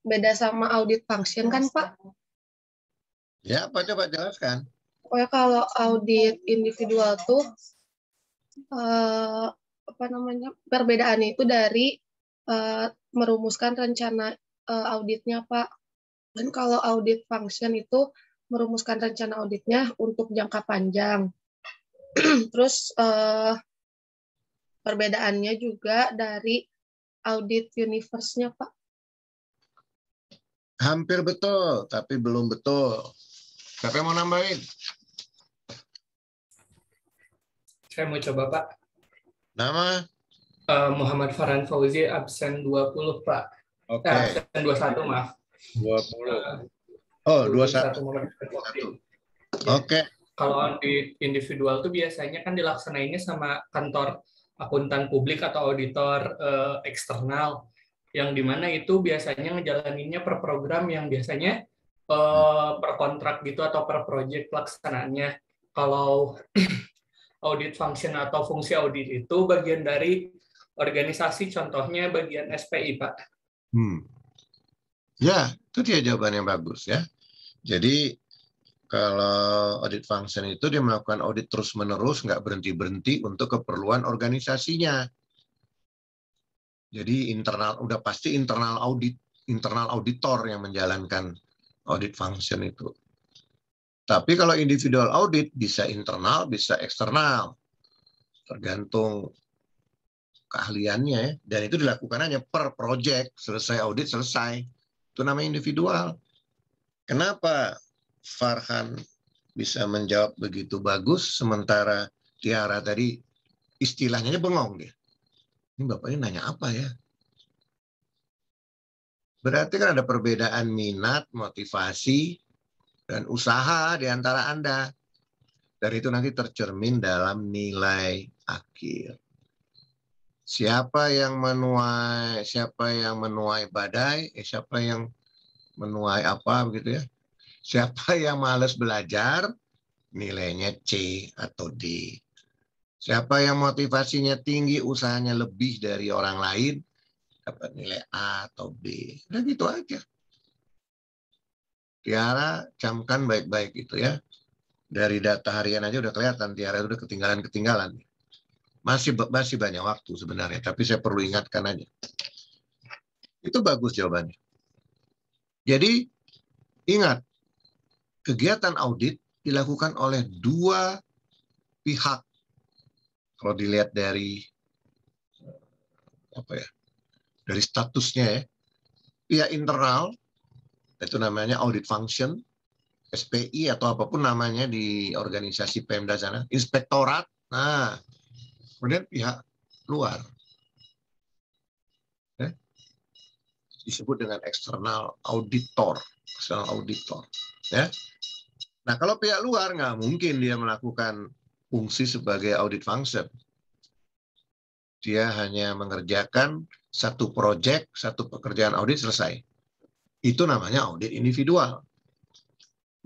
beda sama audit function kan, Pak? Ya, Pak, coba jelaskan. Oh ya, kalau audit individual tuh eh, apa namanya, perbedaannya itu dari eh, merumuskan rencana eh, auditnya, Pak. Dan kalau audit function itu merumuskan rencana auditnya untuk jangka panjang. Terus eh, perbedaannya juga dari audit universe-nya, Pak. Hampir betul, tapi belum betul. Siapa yang mau nambahin? Saya mau coba, Pak. Nama? Uh, Muhammad Farhan Fauzi, absen dua puluh, Pak. Oke. Okay. Eh, absen dua puluh satu, maaf. dua puluh. Oh, dua puluh satu. dua puluh satu. Oke. Okay. Kalau audit individual itu biasanya kan dilaksanainnya sama kantor akuntan publik atau auditor eh, eksternal, yang dimana itu biasanya ngejalaninnya per program yang biasanya eh, per kontrak gitu atau per proyek pelaksanaannya. Kalau audit function atau fungsi audit itu bagian dari organisasi, contohnya bagian S P I, Pak. Hmm. Ya, itu dia jawaban yang bagus ya. Jadi kalau audit function itu dia melakukan audit terus-menerus, nggak berhenti-berhenti untuk keperluan organisasinya. Jadi internal, udah pasti internal audit, internal auditor yang menjalankan audit function itu. Tapi kalau individual audit bisa internal, bisa eksternal, tergantung keahliannya. Dan itu dilakukan hanya per project, selesai audit selesai. Itu namanya individual. Kenapa Farhan bisa menjawab begitu bagus, sementara Tiara tadi istilahnya aja bengong dia. Ini bapaknya nanya apa ya? Berarti kan ada perbedaan minat, motivasi, dan usaha di antara Anda. Dan itu nanti tercermin dalam nilai akhir. Siapa yang menuai, siapa yang menuai badai, eh, siapa yang menuai apa begitu ya? Siapa yang malas belajar, nilainya C atau D. Siapa yang motivasinya tinggi, usahanya lebih dari orang lain, dapat nilai A atau B. Udah gitu aja. Tiara, camkan baik-baik itu ya. Dari data harian aja udah kelihatan, Tiara itu udah ketinggalan-ketinggalan. Masih, masih banyak waktu sebenarnya, tapi saya perlu ingatkan aja. Itu bagus jawabannya. Jadi, ingat. Kegiatan audit dilakukan oleh dua pihak. Kalau dilihat dari apa ya? Dari statusnya ya. Pihak internal itu namanya audit function, S P I atau apapun namanya di organisasi Pemda sana, Inspektorat. Nah, kemudian pihak luar. Ya. Disebut dengan external auditor, external auditor. Ya. Nah, kalau pihak luar nggak mungkin dia melakukan fungsi sebagai audit function. Dia hanya mengerjakan satu proyek, satu pekerjaan audit selesai. Itu namanya audit individual.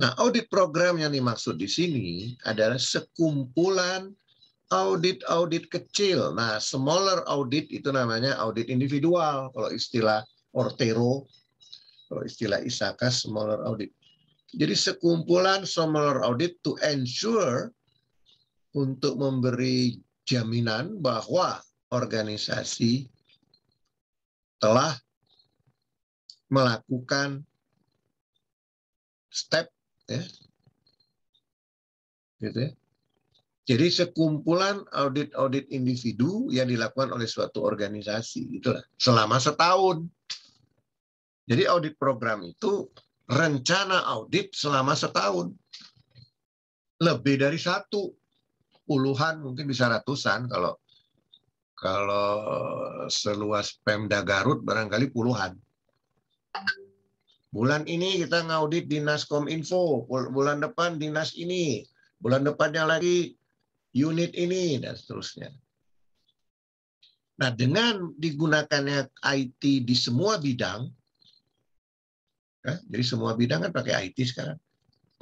Nah, audit program yang dimaksud di sini adalah sekumpulan audit-audit kecil. Nah, smaller audit itu namanya audit individual. Kalau istilah Ortero, kalau istilah ISACA, smaller audit. Jadi sekumpulan smaller audit to ensure, untuk memberi jaminan bahwa organisasi telah melakukan step, ya, gitu ya. Jadi sekumpulan audit-audit individu yang dilakukan oleh suatu organisasi, itulah selama setahun. Jadi audit program itu rencana audit selama setahun, lebih dari satu. Puluhan, mungkin bisa ratusan, kalau kalau seluas Pemda Garut barangkali puluhan. Bulan ini kita ngaudit Dinas Kominfo, bulan depan dinas ini, bulan depannya lagi unit ini, dan seterusnya. Nah, dengan digunakannya I T di semua bidang, ya, jadi semua bidang kan pakai I T sekarang,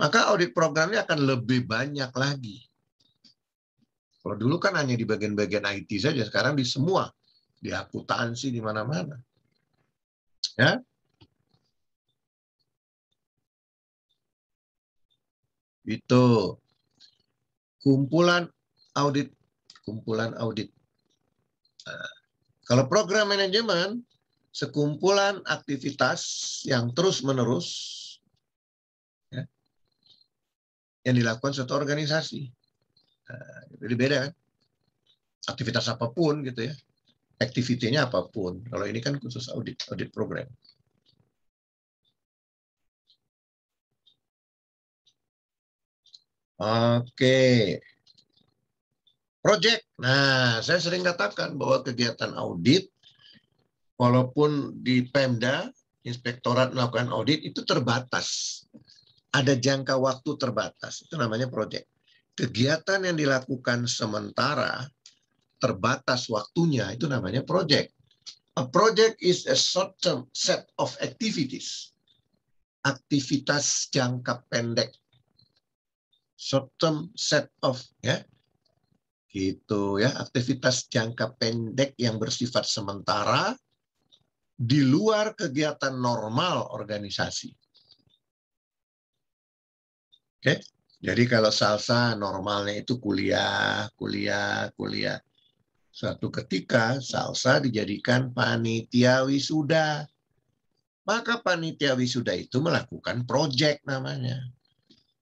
maka audit programnya akan lebih banyak lagi. Kalau dulu kan hanya di bagian-bagian I T saja, sekarang di semua, di akuntansi, di mana-mana. Ya. Itu kumpulan audit, kumpulan audit. Nah, kalau program manajemen, sekumpulan aktivitas yang terus-menerus, ya, yang dilakukan suatu organisasi. Nah, jadi beda kan? Aktivitas apapun gitu ya. Aktivitinya apapun. Kalau ini kan khusus audit, audit program. Oke. Project. Nah, saya sering katakan bahwa kegiatan audit, walaupun di Pemda, Inspektorat melakukan audit, itu terbatas. Ada jangka waktu terbatas. Itu namanya project. Kegiatan yang dilakukan sementara, terbatas waktunya, itu namanya project. A project is a short-term set of activities. Aktivitas jangka pendek. Short-term set of, ya. Gitu ya, aktivitas jangka pendek yang bersifat sementara di luar kegiatan normal organisasi. Oke? Okay? Jadi kalau Salsa normalnya itu kuliah, kuliah, kuliah. Suatu ketika Salsa dijadikan panitia wisuda. Maka panitia wisuda itu melakukan proyek namanya.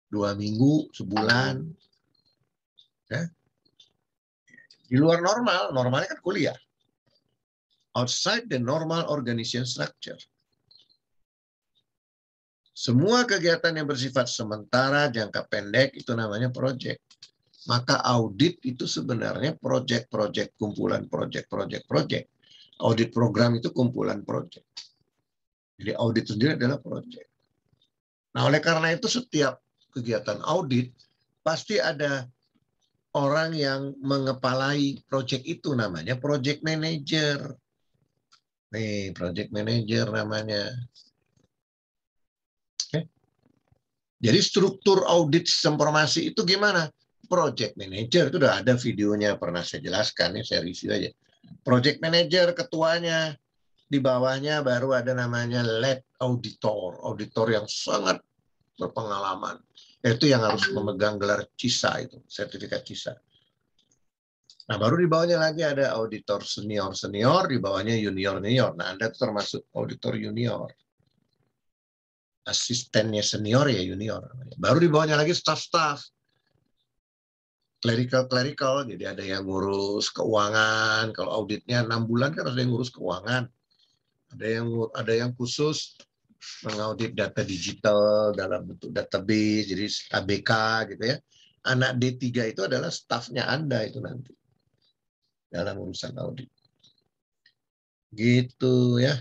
Dua minggu, sebulan. Ya. Di luar normal, normalnya kan kuliah. Outside the normal organization structure. Semua kegiatan yang bersifat sementara, jangka pendek, itu namanya proyek. Maka audit itu sebenarnya proyek-proyek, kumpulan proyek-proyek, proyek. Audit program itu kumpulan proyek. Jadi audit sendiri adalah proyek. Nah, oleh karena itu setiap kegiatan audit, pasti ada orang yang mengepalai proyek itu, namanya project manager. Nih, project manager namanya. Jadi struktur audit informasi itu gimana? Project manager, itu udah ada videonya, pernah saya jelaskan, ya, saya review aja. Project manager, ketuanya, di bawahnya baru ada namanya lead auditor, auditor yang sangat berpengalaman. Itu yang harus memegang gelar C I S A itu, sertifikat C I S A. Nah, baru di bawahnya lagi ada auditor senior-senior, di bawahnya junior-junior. Nah, Anda termasuk auditor junior. Asistennya senior ya junior. Baru di bawahnya lagi staff-staff. Clerical-clerical, jadi ada yang ngurus keuangan. Kalau auditnya enam bulan kan ada yang ngurus keuangan. Ada yang ada yang khusus mengaudit data digital dalam bentuk database, jadi A B K gitu ya. Anak D tiga itu adalah staffnya Anda itu nanti dalam urusan audit. Gitu ya.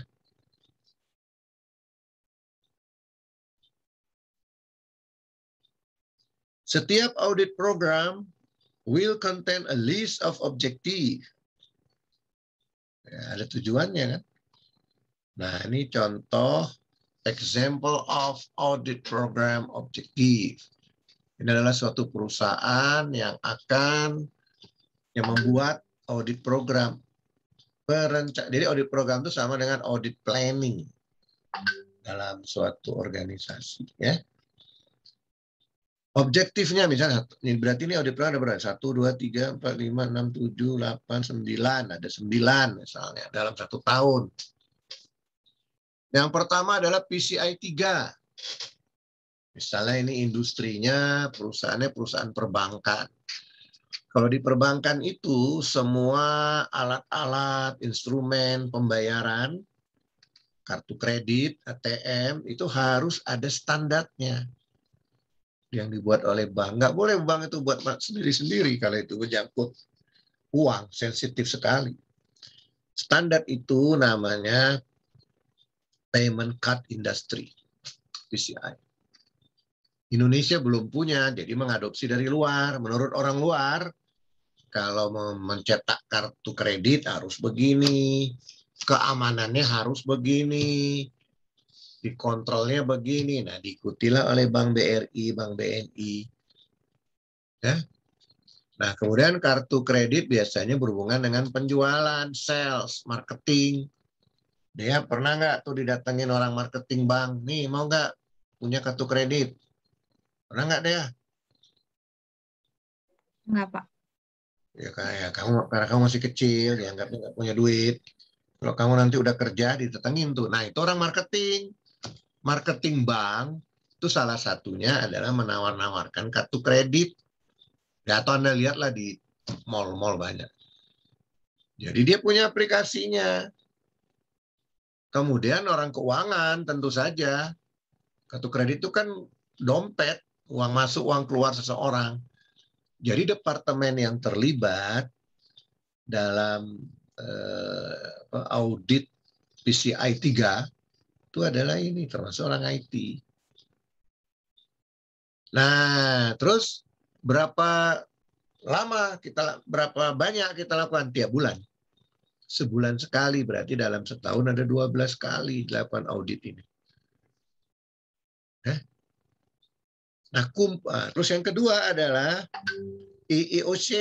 Setiap audit program will contain a list of objective. Ya, ada tujuannya kan. Nah, ini contoh example of audit program objective. Ini adalah suatu perusahaan yang akan yang membuat audit program. Jadi audit program itu sama dengan audit planning dalam suatu organisasi, ya. Objektifnya misalnya satu, ini berarti ini audit program ada berapa? Satu, dua, tiga, empat, lima, enam, tujuh, delapan, sembilan, ada sembilan misalnya dalam satu tahun. Yang pertama adalah P C I tiga. Misalnya ini industrinya, perusahaannya perusahaan perbankan. Kalau di perbankan itu semua alat-alat, instrumen pembayaran, kartu kredit, A T M itu harus ada standarnya yang dibuat oleh bank. Nggak boleh bank itu buat sendiri-sendiri kalau itu menyangkut uang, sensitif sekali. Standar itu namanya Payment Card Industry, P C I. Indonesia belum punya, jadi mengadopsi dari luar. Menurut orang luar, kalau mencetak kartu kredit harus begini, keamanannya harus begini, dikontrolnya begini. Nah, diikutilah oleh Bank B R I, Bank B N I. Ya. Nah, kemudian kartu kredit biasanya berhubungan dengan penjualan, sales, marketing. Dia pernah nggak tuh didatengin orang marketing bank? Nih, mau nggak punya kartu kredit? Pernah nggak dia? Nggak, Pak. Ya, kayak kamu, karena kamu masih kecil, dianggapnya nggak punya duit. Kalau kamu nanti udah kerja, ditetengin tuh. Nah, itu orang marketing. Marketing bank itu salah satunya adalah menawar-nawarkan kartu kredit. Ya, atau Anda lihatlah di mall-mall banyak. Jadi dia punya aplikasinya. Kemudian orang keuangan tentu saja. Kartu kredit itu kan dompet, uang masuk, uang keluar seseorang. Jadi departemen yang terlibat dalam audit P C I tiga itu adalah ini, termasuk orang I T. Nah, terus berapa lama kita, berapa banyak kita lakukan? Tiap bulan. Sebulan sekali, berarti dalam setahun ada dua belas kali dilakukan audit ini. Nah, kumpa. Terus yang kedua adalah I O C,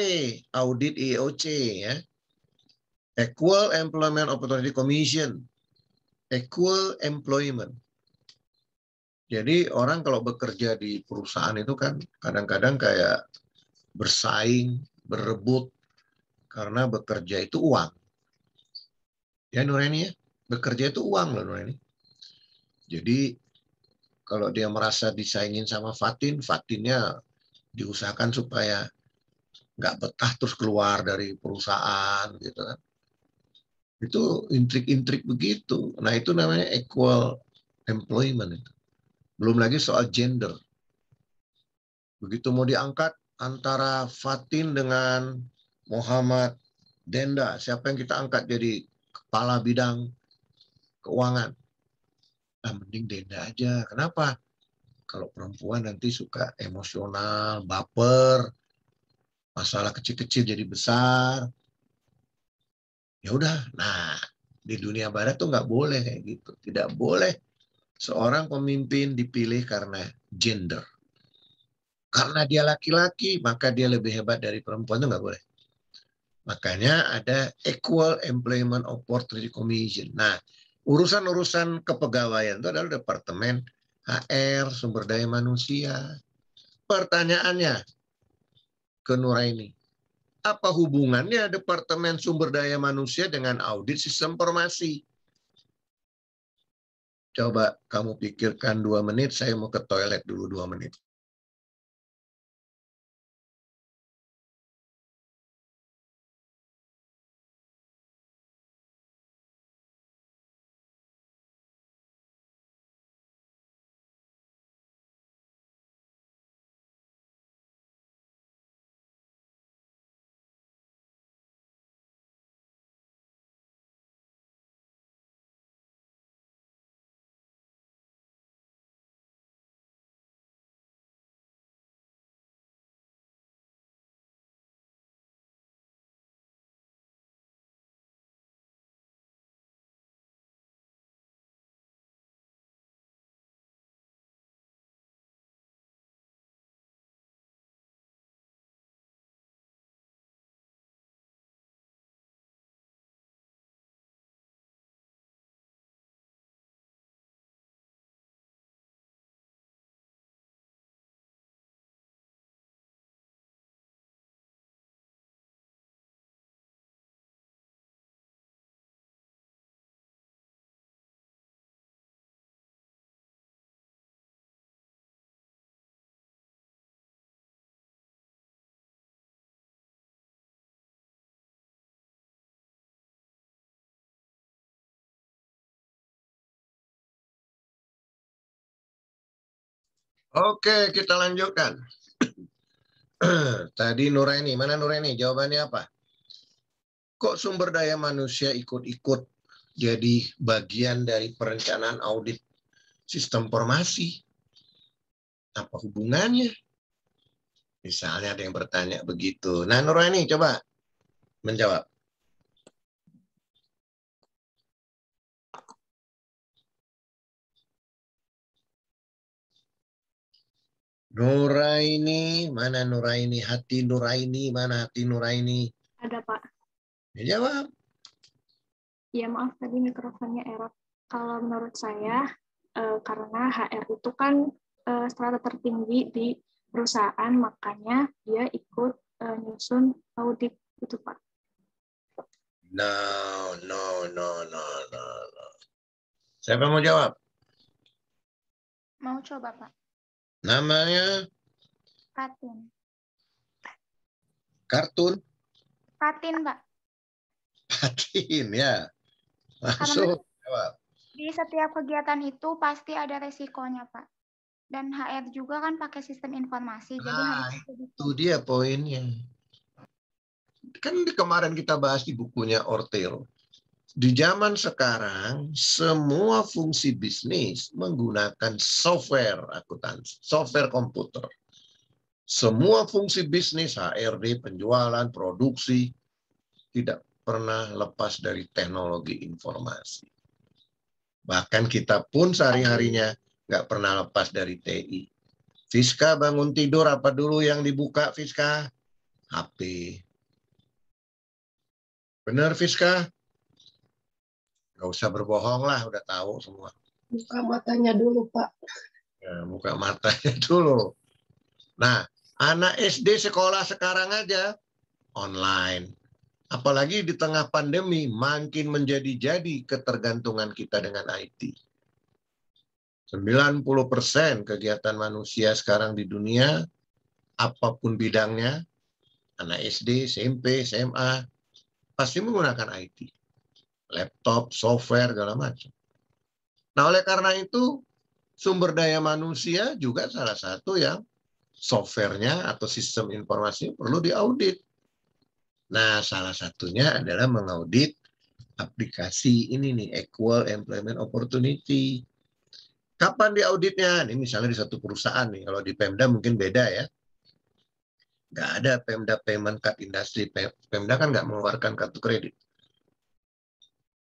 audit I O C, ya. Equal Employment Opportunity Commission. Equal Employment. Jadi orang kalau bekerja di perusahaan itu kan kadang-kadang kayak bersaing, berebut. Karena bekerja itu uang. Ya, Nuraini ya? Bekerja itu uang loh, Nuraini. Jadi kalau dia merasa disaingin sama Fatin, Fatinnya diusahakan supaya nggak betah terus keluar dari perusahaan gitu kan. Itu intrik-intrik begitu. Nah, itu namanya equal employment. Itu. Belum lagi soal gender. Begitu mau diangkat antara Fatin dengan Muhammad Denda, siapa yang kita angkat jadi kepala bidang keuangan? Nah, mending Denda aja. Kenapa? Kalau perempuan nanti suka emosional, baper, masalah kecil-kecil jadi besar. Ya udah, nah di dunia barat tuh nggak boleh kayak gitu. Tidak boleh seorang pemimpin dipilih karena gender. Karena dia laki-laki, maka dia lebih hebat dari perempuan, itu nggak boleh. Makanya ada Equal Employment Opportunity Commission. Nah, urusan-urusan kepegawaian itu adalah Departemen H R, Sumber Daya Manusia. Pertanyaannya ke Nuraini. Apa hubungannya Departemen Sumber Daya Manusia dengan audit sistem informasi? Coba kamu pikirkan dua menit, saya mau ke toilet dulu dua menit. Oke, kita lanjutkan. Tadi Nuraini, mana Nuraini? Jawabannya apa? Kok sumber daya manusia ikut-ikut jadi bagian dari perencanaan audit sistem formasi? Apa hubungannya? Misalnya ada yang bertanya begitu. Nah, Nuraini coba menjawab. Nuraini, mana Nuraini? Hati Nuraini, mana hati Nuraini? Ada, Pak. Ya, jawab. Ya, maaf tadi mikrofonnya error. Kalau menurut saya, eh, karena H R itu kan eh, strata tertinggi di perusahaan, makanya dia ikut eh, nyusun audit itu, Pak. No, no, no, no, no, no. Siapa mau jawab? Mau coba, Pak. Namanya? Patin. Kartun? Patin, Pak. Patin, ya. Langsung. Di setiap kegiatan itu pasti ada resikonya, Pak. Dan H R juga kan pakai sistem informasi. Jadi nah, itu dia poinnya. Kan kemarin kita bahas di bukunya Ortero. Di zaman sekarang, semua fungsi bisnis menggunakan software akuntansi, software komputer. Semua fungsi bisnis, H R D, penjualan, produksi, tidak pernah lepas dari teknologi informasi. Bahkan kita pun sehari-harinya nggak pernah lepas dari T I. Fiska bangun tidur, apa dulu yang dibuka, Fiska? H P. Benar, Fiska? Gak usah berbohong lah, udah tahu semua. Buka matanya dulu, Pak. Ya, buka matanya dulu. Nah, anak S D sekolah sekarang aja online. Apalagi di tengah pandemi, makin menjadi-jadi ketergantungan kita dengan I T. sembilan puluh persen kegiatan manusia sekarang di dunia, apapun bidangnya, anak S D, S M P, S M A, pasti menggunakan I T. Laptop, software, segala macam. Nah, oleh karena itu, sumber daya manusia juga salah satu yang softwarenya atau sistem informasi perlu diaudit. Nah, salah satunya adalah mengaudit aplikasi ini nih, Equal Employment Opportunity. Kapan diauditnya? Ini misalnya di satu perusahaan nih, kalau di Pemda mungkin beda ya. Nggak ada Pemda Payment Card Industry, Pemda kan nggak mengeluarkan kartu kredit.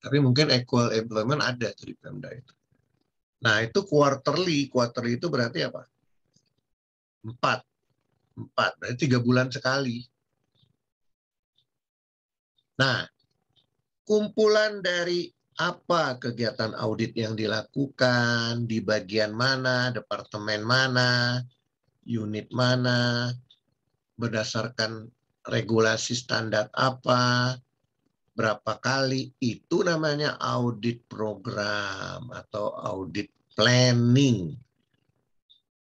Tapi mungkin equal employment ada di Pemda itu. Nah, itu quarterly. Quarterly itu berarti apa? Empat. Empat. Berarti tiga bulan sekali. Nah, kumpulan dari apa kegiatan audit yang dilakukan, di bagian mana, departemen mana, unit mana, berdasarkan regulasi standar apa, berapa kali, itu namanya audit program atau audit planning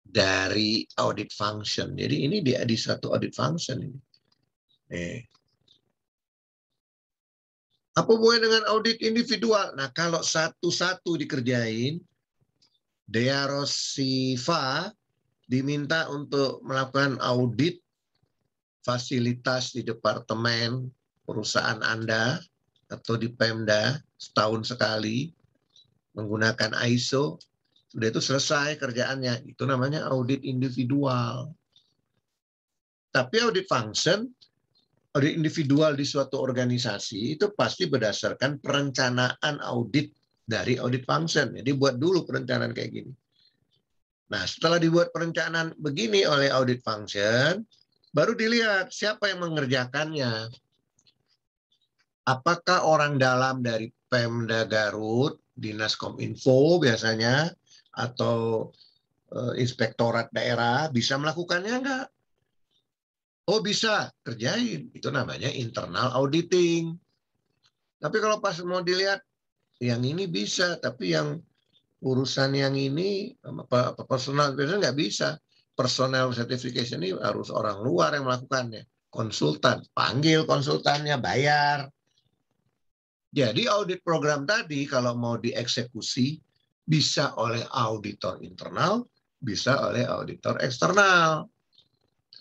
dari audit function. Jadi ini di, di satu audit function ini. Nih. Apa hubungannya dengan audit individual? Nah, kalau satu-satu dikerjain, Dea Rosiva diminta untuk melakukan audit fasilitas di departemen perusahaan Anda atau di Pemda setahun sekali menggunakan I S O, sudah itu selesai kerjaannya. Itu namanya audit individual. Tapi audit function, audit individual di suatu organisasi itu pasti berdasarkan perencanaan audit dari audit function. Jadi buat dulu perencanaan kayak gini. Nah, setelah dibuat perencanaan begini oleh audit function, baru dilihat siapa yang mengerjakannya. Apakah orang dalam dari Pemda Garut, Dinas Kominfo biasanya, atau e, Inspektorat Daerah bisa melakukannya enggak? Oh bisa, kerjain. Itu namanya internal auditing. Tapi kalau pas mau dilihat, yang ini bisa, tapi yang urusan yang ini, apa, apa personal biasanya nggak bisa. Personal certification ini harus orang luar yang melakukannya. Konsultan, panggil konsultannya, bayar. Jadi audit program tadi kalau mau dieksekusi bisa oleh auditor internal, bisa oleh auditor eksternal.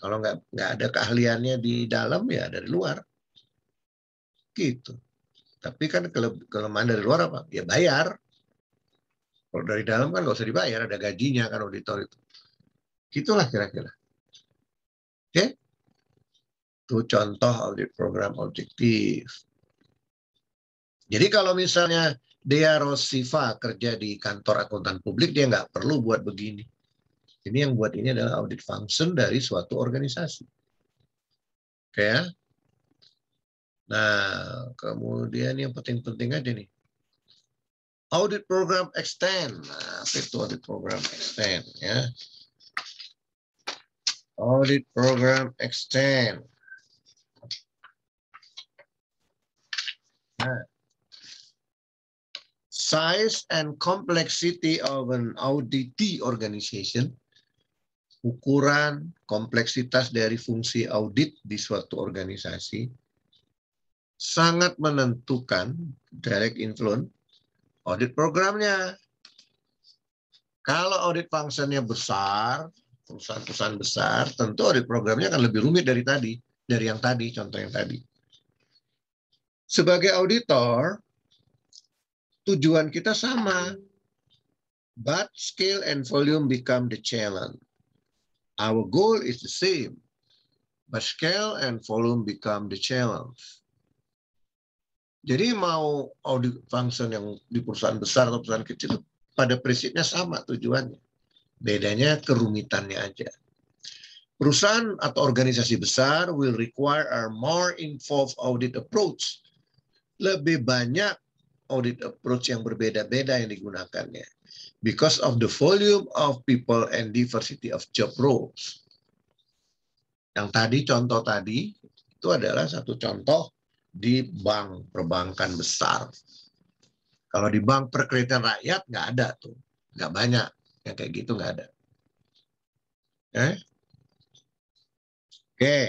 Kalau nggak nggak ada keahliannya di dalam, ya dari luar. Gitu. Tapi kan kele- kelemahan dari luar apa? Ya bayar. Kalau dari dalam kan nggak usah dibayar, ada gajinya kan auditor itu. Gitulah kira-kira. Oke? Itu contoh audit program objektif. Jadi kalau misalnya Dea Rosiva kerja di kantor akuntan publik, dia nggak perlu buat begini. Ini yang buat ini adalah audit function dari suatu organisasi. Oke ya. Nah, kemudian yang penting-penting aja nih. Audit program extend. Nah, itu audit program extend ya. Audit program extend. Nah. Size and complexity of an auditee organization, ukuran kompleksitas dari fungsi audit di suatu organisasi sangat menentukan direct influence audit programnya. Kalau audit functionnya besar, perusahaan-perusahaan besar, tentu audit programnya akan lebih rumit dari tadi, dari yang tadi, contoh yang tadi. Sebagai auditor, tujuan kita sama, but scale and volume become the challenge. Our goal is the same, but scale and volume become the challenge. Jadi mau audit function yang di perusahaan besar atau perusahaan kecil, pada prinsipnya sama tujuannya. Bedanya kerumitannya aja. Perusahaan atau organisasi besar will require a more involved audit approach. Lebih banyak audit approach yang berbeda-beda yang digunakannya, because of the volume of people and diversity of job roles. Yang tadi contoh tadi itu adalah satu contoh di bank perbankan besar. Kalau di bank perkreditan rakyat nggak ada tuh, nggak banyak yang kayak gitu, nggak ada. Eh? Oke. Okay.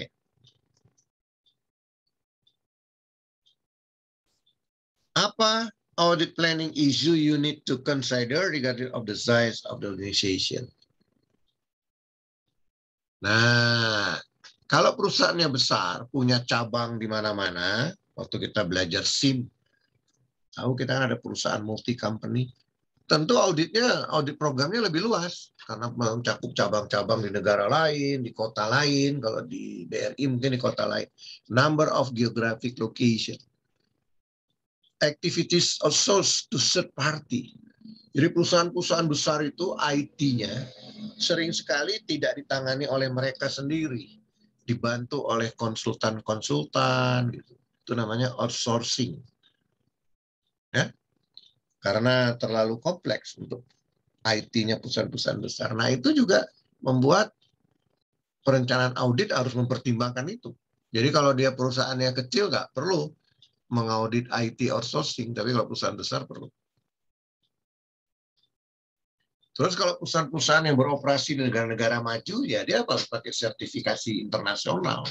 Apa audit planning issue you need to consider regarding of the size of the organization? Nah, kalau perusahaannya besar, punya cabang di mana-mana, waktu kita belajar SIM, tahu kita kan ada perusahaan multi company, tentu auditnya, audit programnya lebih luas, karena mencakup cabang-cabang di negara lain, di kota lain, kalau di B R I mungkin di kota lain. Number of geographic location. Activities outsourced to third party. Jadi perusahaan-perusahaan besar itu I T-nya sering sekali tidak ditangani oleh mereka sendiri, dibantu oleh konsultan-konsultan. Gitu. Itu namanya outsourcing. Ya? Karena terlalu kompleks untuk I T-nya perusahaan-perusahaan besar. Nah itu juga membuat perencanaan audit harus mempertimbangkan itu. Jadi kalau dia perusahaannya kecil nggak perlu mengaudit I T outsourcing, tapi kalau perusahaan besar perlu. Terus kalau perusahaan-perusahaan yang beroperasi di negara-negara maju, ya dia harus pakai sertifikasi internasional.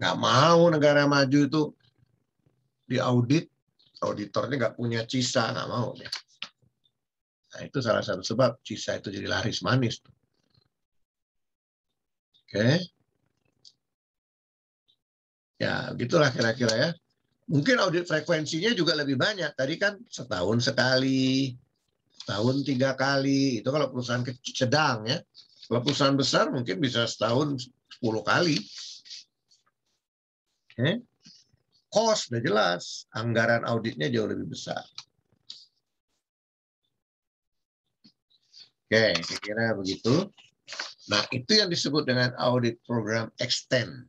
Nggak mau negara maju itu diaudit, auditornya nggak punya CISA, nggak mau. Nah itu salah satu sebab CISA itu jadi laris manis. Oke. Okay. Ya, gitulah kira-kira ya. Mungkin audit frekuensinya juga lebih banyak. Tadi kan setahun sekali, setahun tiga kali. Itu kalau perusahaan sedang ya. Kalau perusahaan besar mungkin bisa setahun sepuluh kali. Okay. Cost udah jelas. Anggaran auditnya jauh lebih besar. Oke, okay, kira-kira begitu. Nah, itu yang disebut dengan audit program extend.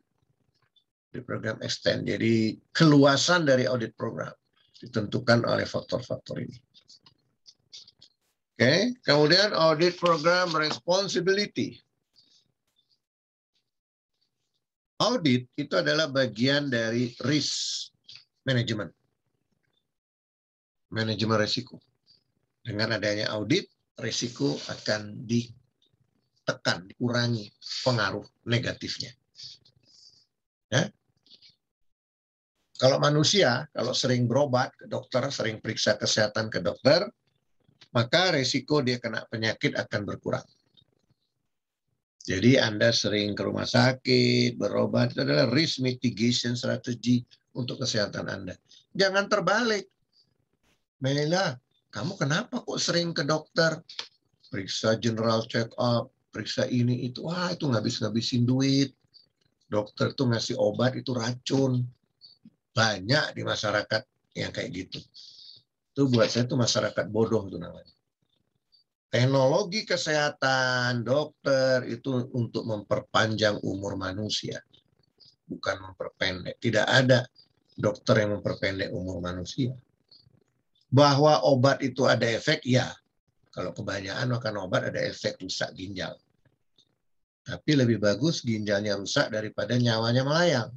Program extend, jadi keluasan dari audit program ditentukan oleh faktor-faktor ini. Oke, okay. Kemudian audit program responsibility. Audit itu adalah bagian dari risk management, manajemen risiko. Dengan adanya audit, risiko akan ditekan, dikurangi pengaruh negatifnya. Ya. Kalau manusia, kalau sering berobat ke dokter, sering periksa kesehatan ke dokter, maka resiko dia kena penyakit akan berkurang. Jadi Anda sering ke rumah sakit, berobat, itu adalah risk mitigation strategi untuk kesehatan Anda. Jangan terbalik. Mela, kamu kenapa kok sering ke dokter? Periksa general check-up, periksa ini, itu. Wah, itu ngabis-ngabisin duit. Dokter tuh ngasih obat, itu racun. Banyak di masyarakat yang kayak gitu. Itu buat saya tuh masyarakat bodoh itu namanya. Teknologi kesehatan, dokter, itu untuk memperpanjang umur manusia. Bukan memperpendek. Tidak ada dokter yang memperpendek umur manusia. Bahwa obat itu ada efek, ya. Kalau kebanyakan makan obat ada efek rusak ginjal. Tapi lebih bagus ginjalnya rusak daripada nyawanya melayang.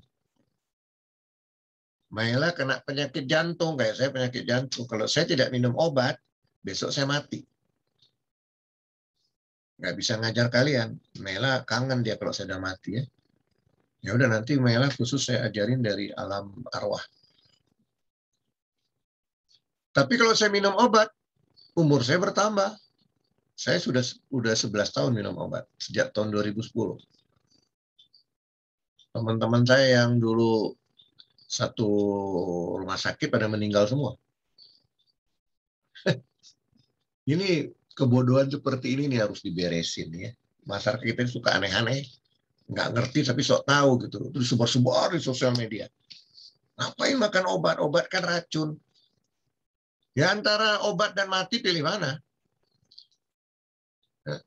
Mela kena penyakit jantung, kayak saya penyakit jantung. Kalau saya tidak minum obat, besok saya mati. Nggak bisa ngajar kalian. Mela kangen dia kalau saya udah mati ya. Ya udah nanti Mela khusus saya ajarin dari alam arwah. Tapi kalau saya minum obat, umur saya bertambah. Saya sudah udah sebelas tahun minum obat sejak tahun dua ribu sepuluh. Teman-teman saya yang dulu satu rumah sakit pada meninggal semua. Ini kebodohan seperti ini nih harus diberesin ya. Masyarakat kita suka aneh-aneh, nggak ngerti tapi sok tahu gitu. Terus sebar-sebar di sosial media. Ngapain makan obat? Obat kan racun. Ya antara obat dan mati pilih mana? Nah,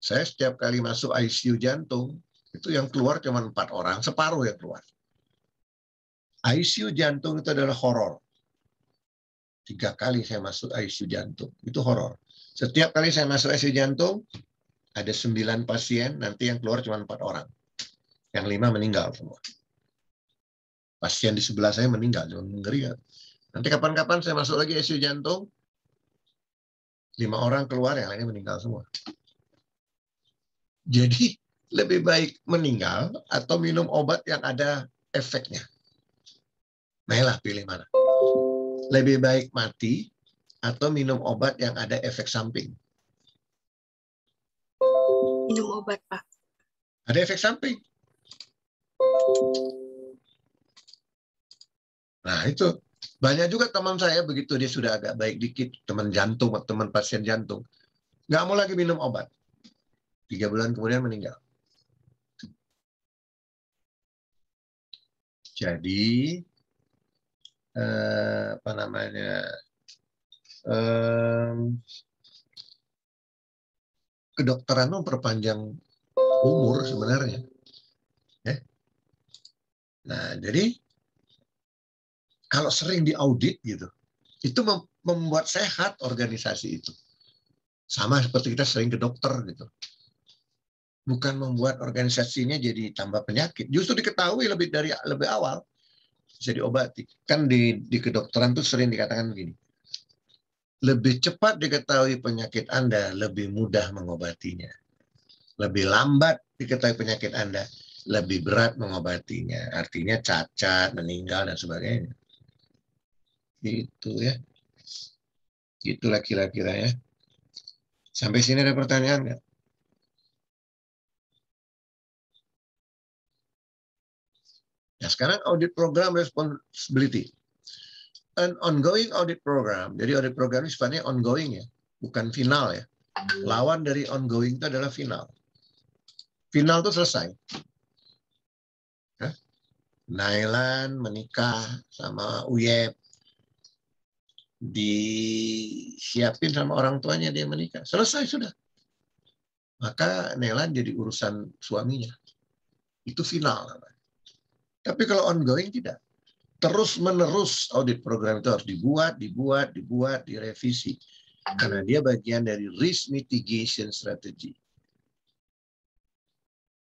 saya setiap kali masuk I C U jantung, itu yang keluar cuma empat orang, separuh yang keluar. I C U jantung itu adalah horor. Tiga kali saya masuk I C U jantung, itu horor. Setiap kali saya masuk I C U jantung, ada sembilan pasien, nanti yang keluar cuma empat orang. Yang lima meninggal semua. Pasien di sebelah saya meninggal, cuma mengerikan. Nanti kapan-kapan saya masuk lagi I C U jantung, lima orang keluar, yang lainnya meninggal semua. Jadi, lebih baik meninggal atau minum obat yang ada efeknya. Mela pilih mana? Lebih baik mati atau minum obat yang ada efek samping? Minum obat, Pak. Ada efek samping. Nah, itu. Banyak juga teman saya begitu dia sudah agak baik dikit, teman jantung, teman pasien jantung. Nggak mau lagi minum obat. Tiga bulan kemudian meninggal. Jadi, Eh, apa namanya eh, kedokteran memperpanjang umur sebenarnya ya. Nah jadi kalau sering diaudit gitu itu membuat sehat organisasi itu, sama seperti kita sering ke dokter gitu, bukan membuat organisasinya jadi tambah penyakit, justru diketahui lebih dari lebih awal bisa diobati. Kan di, di kedokteran tuh sering dikatakan begini, lebih cepat diketahui penyakit Anda, lebih mudah mengobatinya. Lebih lambat diketahui penyakit Anda, lebih berat mengobatinya. Artinya cacat, meninggal, dan sebagainya. Gitu ya. Gitulah kira-kira ya. Sampai sini ada pertanyaan nggak? Nah, sekarang audit program responsibility. An ongoing audit program. Jadi audit program ini sifatnya ongoing ya, bukan final ya. Lawan dari ongoing itu adalah final. Final itu selesai. Nailan menikah sama Uyep. Disiapin sama orang tuanya dia menikah. Selesai sudah. Maka Nailan jadi urusan suaminya. Itu final namanya. Tapi kalau ongoing tidak. Terus-menerus audit program itu harus dibuat, dibuat, dibuat, direvisi. Karena dia bagian dari risk mitigation strategy.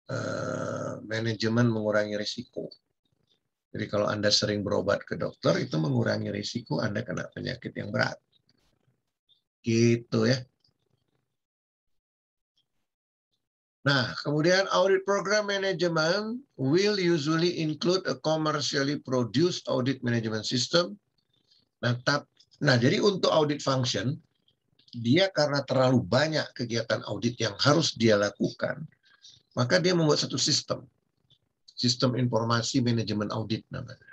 Uh, manajemen mengurangi risiko. Jadi kalau Anda sering berobat ke dokter, itu mengurangi risiko Anda kena penyakit yang berat. Gitu ya. Nah, kemudian audit program management will usually include a commercially produced audit management system. Nah, tap, nah jadi untuk audit function, dia karena terlalu banyak kegiatan audit yang harus dia lakukan, maka dia membuat satu sistem. Sistem informasi manajemen audit namanya.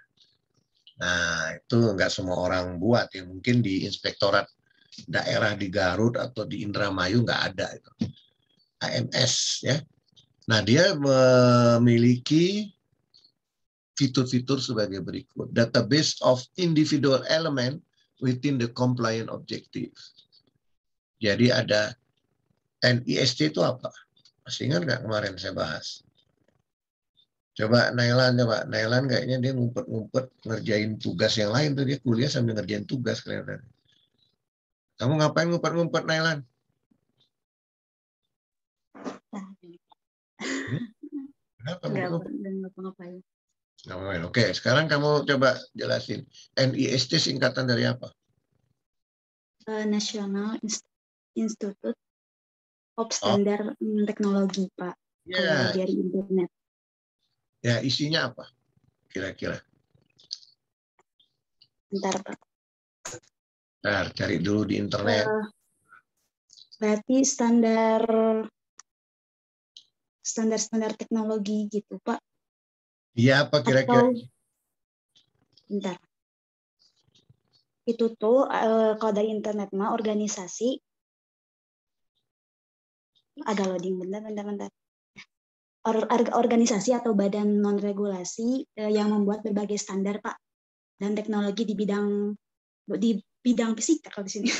Nah, itu nggak semua orang buat. Ya. Mungkin di Inspektorat Daerah di Garut atau di Indramayu nggak ada. Itu. A M S. Ya. Nah, dia memiliki fitur-fitur sebagai berikut. Database of individual element within the compliant objective. Jadi ada N I S T itu apa? Masih ingat nggak kemarin saya bahas? Coba Nailan, coba Nailan kayaknya dia ngumpet-ngumpet ngerjain tugas yang lain tuh, dia kuliah sambil ngerjain tugas kelihatan. Kamu ngapain ngumpet-ngumpet Nailan? Hmm? Kenapa ngumpet-ngumpet? Oke, sekarang kamu coba jelasin N I S T singkatan dari apa? National Institute of Standard oh. Teknologi, Pak. Ya. Dari internet. Ya, isinya apa? Kira-kira. Bentar, Pak. Bentar, cari dulu di internet. Uh, berarti standar standar-standar teknologi gitu, Pak. Iya, apa kira-kira? Atau... Bentar. Itu tuh uh, kalau dari internet mah organisasi ada loading bentar bentar bentar Or, organisasi atau badan non regulasi uh, yang membuat berbagai standar Pak dan teknologi di bidang di bidang fisika kalau di sini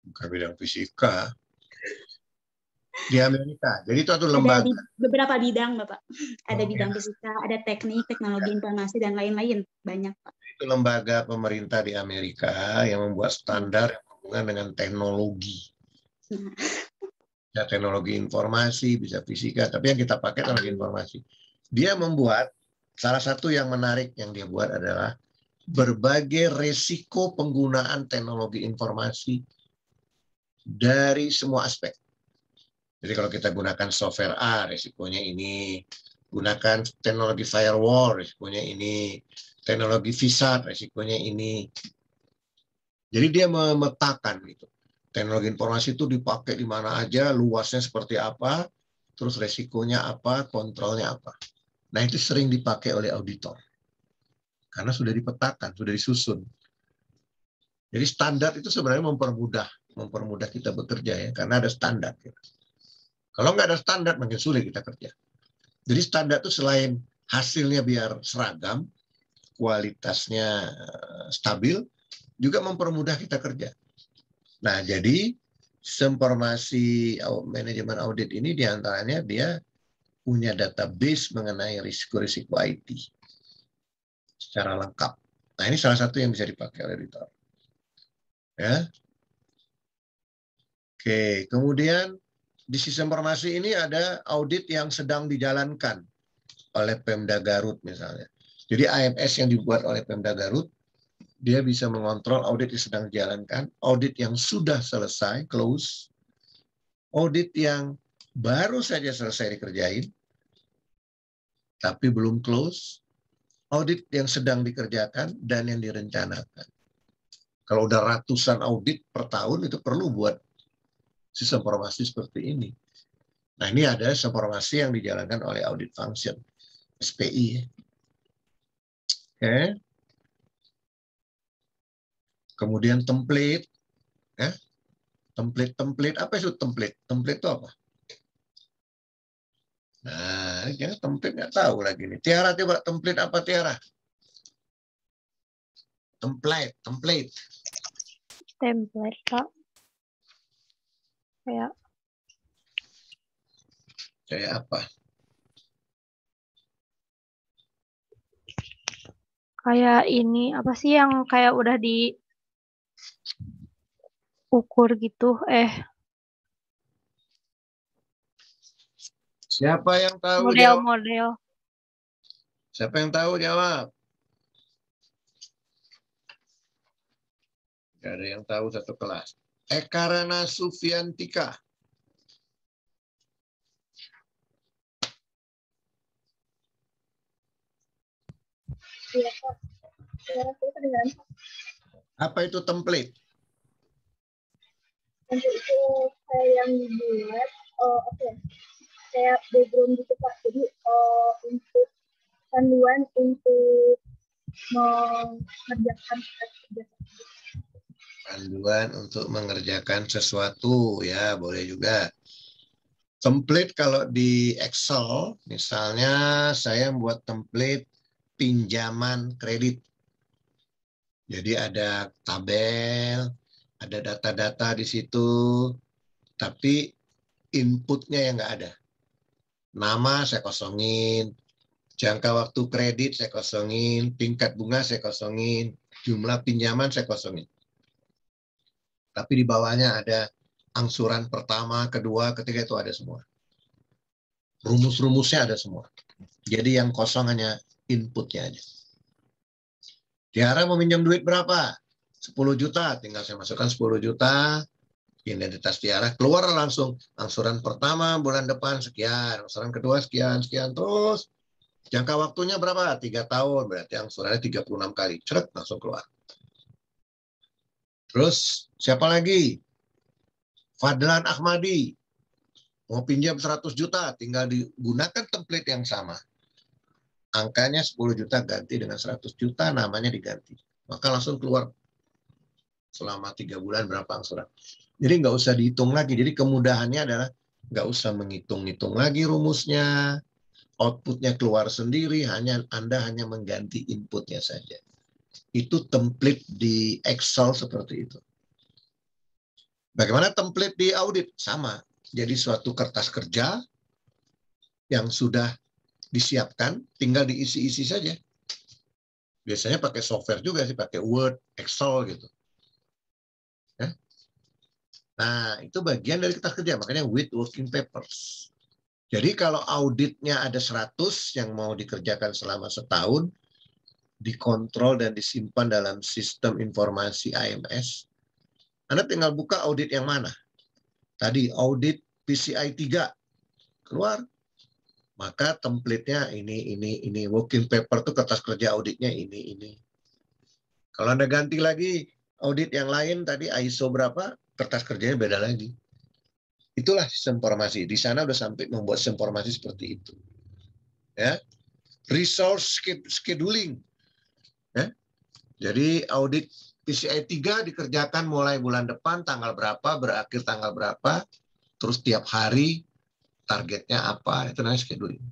bukan bidang fisika di Amerika jadi itu satu lembaga ada beberapa bidang Bapak ada oh, bidang ya. Fisika ada teknik teknologi ya. Informasi dan lain-lain banyak Pak. Itu lembaga pemerintah di Amerika yang membuat standar yang berhubungan dengan teknologi. Bisa teknologi informasi, bisa fisika, tapi yang kita pakai teknologi informasi. Dia membuat, salah satu yang menarik yang dia buat adalah berbagai risiko penggunaan teknologi informasi dari semua aspek. Jadi kalau kita gunakan software A, risikonya ini. Gunakan teknologi firewall, risikonya ini. Teknologi visa resikonya ini. Jadi dia memetakan gitu. Teknologi informasi itu dipakai di mana aja, luasnya seperti apa, terus resikonya apa, kontrolnya apa. Nah, itu sering dipakai oleh auditor. Karena sudah dipetakan, sudah disusun. Jadi standar itu sebenarnya mempermudah, mempermudah kita bekerja ya, karena ada standar. Kalau nggak ada standar makin sulit kita kerja. Jadi standar itu selain hasilnya biar seragam, kualitasnya stabil, juga mempermudah kita kerja. Nah, jadi informasi manajemen audit ini diantaranya dia punya database mengenai risiko-risiko I T secara lengkap. Nah, ini salah satu yang bisa dipakai oleh auditor. Ya. Oke, kemudian di sistem informasi ini ada audit yang sedang dijalankan oleh Pemda Garut misalnya. Jadi A M S yang dibuat oleh Pemda Garut, dia bisa mengontrol audit yang sedang dijalankan, audit yang sudah selesai, close, audit yang baru saja selesai dikerjain, tapi belum close, audit yang sedang dikerjakan, dan yang direncanakan. Kalau udah ratusan audit per tahun, itu perlu buat sistem informasi seperti ini. Nah, ini ada sistem informasi yang dijalankan oleh audit function, S P I. Oke, okay. Kemudian template, ya. Template-template apa itu template? Template itu apa? Nah, ya template nggak tahu lagi nih. Tiara coba template apa Tiara? Template, template. Template Pak. Kayak. Kayak apa? Kayak ini, apa sih yang kayak udah diukur gitu, eh. Siapa yang tahu model-model? Siapa yang tahu jawab? Gak ada yang tahu satu kelas. Ekarana Sufiantika. Apa itu template? untuk saya yang dibuat, uh, oke, okay. saya background gitu Pak. Jadi uh, untuk panduan untuk mengerjakan panduan untuk mengerjakan sesuatu ya boleh juga. Template kalau di Excel, misalnya saya membuat template pinjaman kredit. Jadi ada tabel, ada data-data di situ, tapi inputnya yang nggak ada. Nama saya kosongin, jangka waktu kredit saya kosongin, tingkat bunga saya kosongin, jumlah pinjaman saya kosongin. Tapi di bawahnya ada angsuran pertama, kedua, ketiga itu ada semua. Rumus-rumusnya ada semua. Jadi yang kosong hanya inputnya aja. Tiara mau minjem duit berapa? sepuluh juta. Tinggal saya masukkan sepuluh juta. Identitas Tiara keluar langsung. Angsuran pertama bulan depan sekian. Angsuran kedua sekian, sekian terus. Jangka waktunya berapa? tiga tahun. Berarti angsurannya tiga puluh enam kali. Cret, langsung keluar. Terus siapa lagi? Fadlan Ahmadi mau pinjam seratus juta, tinggal digunakan template yang sama. Angkanya sepuluh juta ganti dengan seratus juta, namanya diganti. Maka langsung keluar selama tiga bulan berapa angsuran. Jadi nggak usah dihitung lagi. Jadi kemudahannya adalah nggak usah menghitung-hitung lagi rumusnya. Outputnya keluar sendiri, hanya Anda hanya mengganti inputnya saja. Itu template di Excel seperti itu. Bagaimana template di audit? Sama. Jadi suatu kertas kerja yang sudah disiapkan, tinggal diisi-isi saja. Biasanya pakai software juga sih, pakai Word, Excel gitu. Ya. Nah, itu bagian dari kertas kerja, makanya with working papers. Jadi kalau auditnya ada seratus yang mau dikerjakan selama setahun, dikontrol dan disimpan dalam sistem informasi I M S, Anda tinggal buka audit yang mana. Tadi audit P C I tiga keluar. Maka template-nya ini, ini, ini. Working paper itu kertas kerja auditnya ini, ini. Kalau Anda ganti lagi audit yang lain tadi I S O berapa, kertas kerjanya beda lagi. Itulah sistem informasi. Di sana udah sampai membuat sistem informasi seperti itu. Ya. Resource scheduling. Ya. Jadi audit P C I tiga dikerjakan mulai bulan depan, tanggal berapa, berakhir tanggal berapa, terus tiap hari targetnya apa, itu namanya scheduling.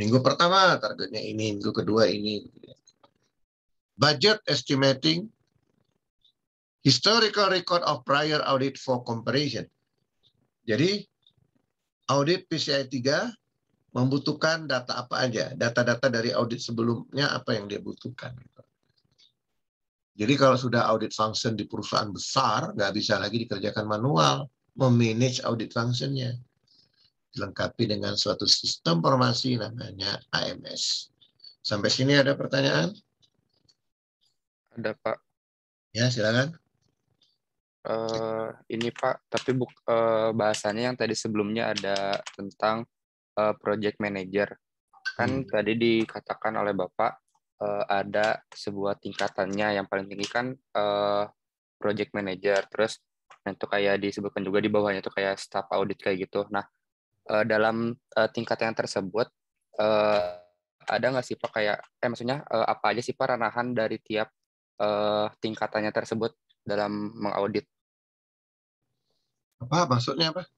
Minggu pertama targetnya ini, minggu kedua ini. Budget estimating, historical record of prior audit for comparison. Jadi, audit P C I tiga membutuhkan data apa aja, data-data dari audit sebelumnya apa yang dia butuhkan. Jadi kalau sudah audit function di perusahaan besar, nggak bisa lagi dikerjakan manual, memanage audit functionnya. Dilengkapi dengan suatu sistem informasi namanya I M S. Sampai sini ada pertanyaan? Ada, Pak. Ya, silakan. Uh, ini, Pak, tapi buk, uh, bahasannya yang tadi sebelumnya ada tentang uh, project manager. Kan hmm. tadi dikatakan oleh Bapak, ada sebuah tingkatannya yang paling tinggi kan uh, project manager, terus itu kayak disebutkan juga di bawahnya itu kayak staff audit kayak gitu. Nah uh, dalam uh, tingkat yang tersebut uh, ada nggak sih Pak kayak eh maksudnya uh, apa aja sih Pak ranahan dari tiap uh, tingkatannya tersebut dalam mengaudit? Apa maksudnya apa?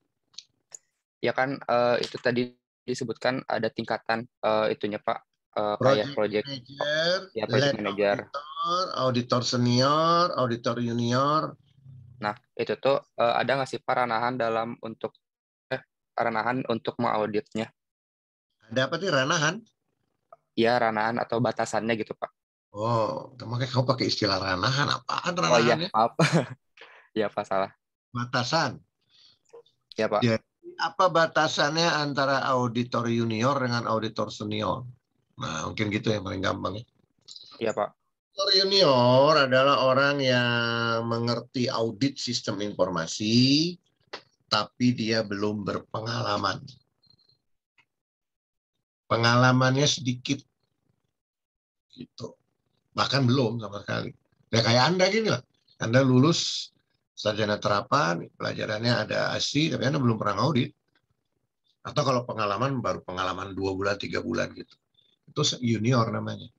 Ya kan uh, itu tadi disebutkan ada tingkatan uh, itunya Pak. Uh, project, ya, project manager, ya, project manager. Auditor, auditor senior, auditor junior. Nah, itu tuh uh, ada nggak sih paranahan dalam untuk eh paranahan untuk mengauditnya? Ada apa sih ranahan? Ya, ranahan atau batasannya gitu, Pak. Oh, makanya kamu pakai istilah ranahan. Apaan ranahannya? Oh, iya, apa? Ya, Pak, salah. Batasan. Ya, Pak. Jadi, apa batasannya antara auditor junior dengan auditor senior? Nah, mungkin gitu yang paling gampang ya. Iya, Pak. Auditor junior adalah orang yang mengerti audit sistem informasi, tapi dia belum berpengalaman. Pengalamannya sedikit. Gitu. Bahkan belum sama sekali. Ya kayak Anda gini lah. Anda lulus sarjana terapan, pelajarannya ada A S I, tapi Anda belum pernah audit. Atau kalau pengalaman, baru pengalaman dua bulan, tiga bulan gitu. Itu junior namanya.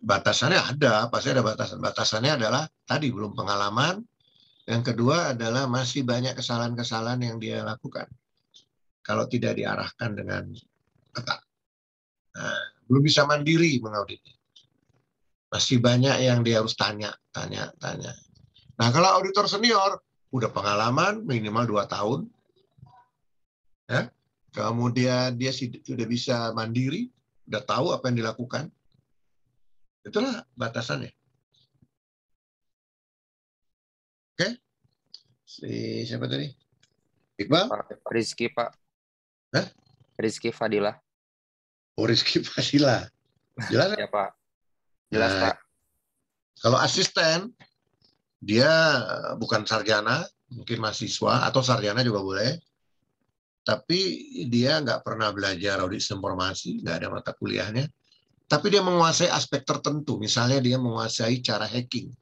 Batasannya ada, pasti ada batasan. Batasannya adalah tadi belum pengalaman. Yang kedua adalah masih banyak kesalahan-kesalahan yang dia lakukan. Kalau tidak diarahkan dengan ketat. Nah, belum bisa mandiri mengauditnya. Masih banyak yang dia harus tanya, tanya, tanya. Nah, kalau auditor senior, udah pengalaman minimal dua tahun. Ya. Kemudian dia sudah bisa mandiri, udah tahu apa yang dilakukan. Itulah batasannya. Oke. Si siapa tadi? Iqbal? Rizky, Pak. Hah? Rizky Fadila. Oh, Rizky Fadila. Jelas ya, Pak. Jelas, nah, Pak. Kalau asisten, dia bukan sarjana, mungkin mahasiswa, atau sarjana juga boleh. Tapi dia nggak pernah belajar audit informasi, nggak ada mata kuliahnya. Tapi dia menguasai aspek tertentu. Misalnya dia menguasai cara hacking.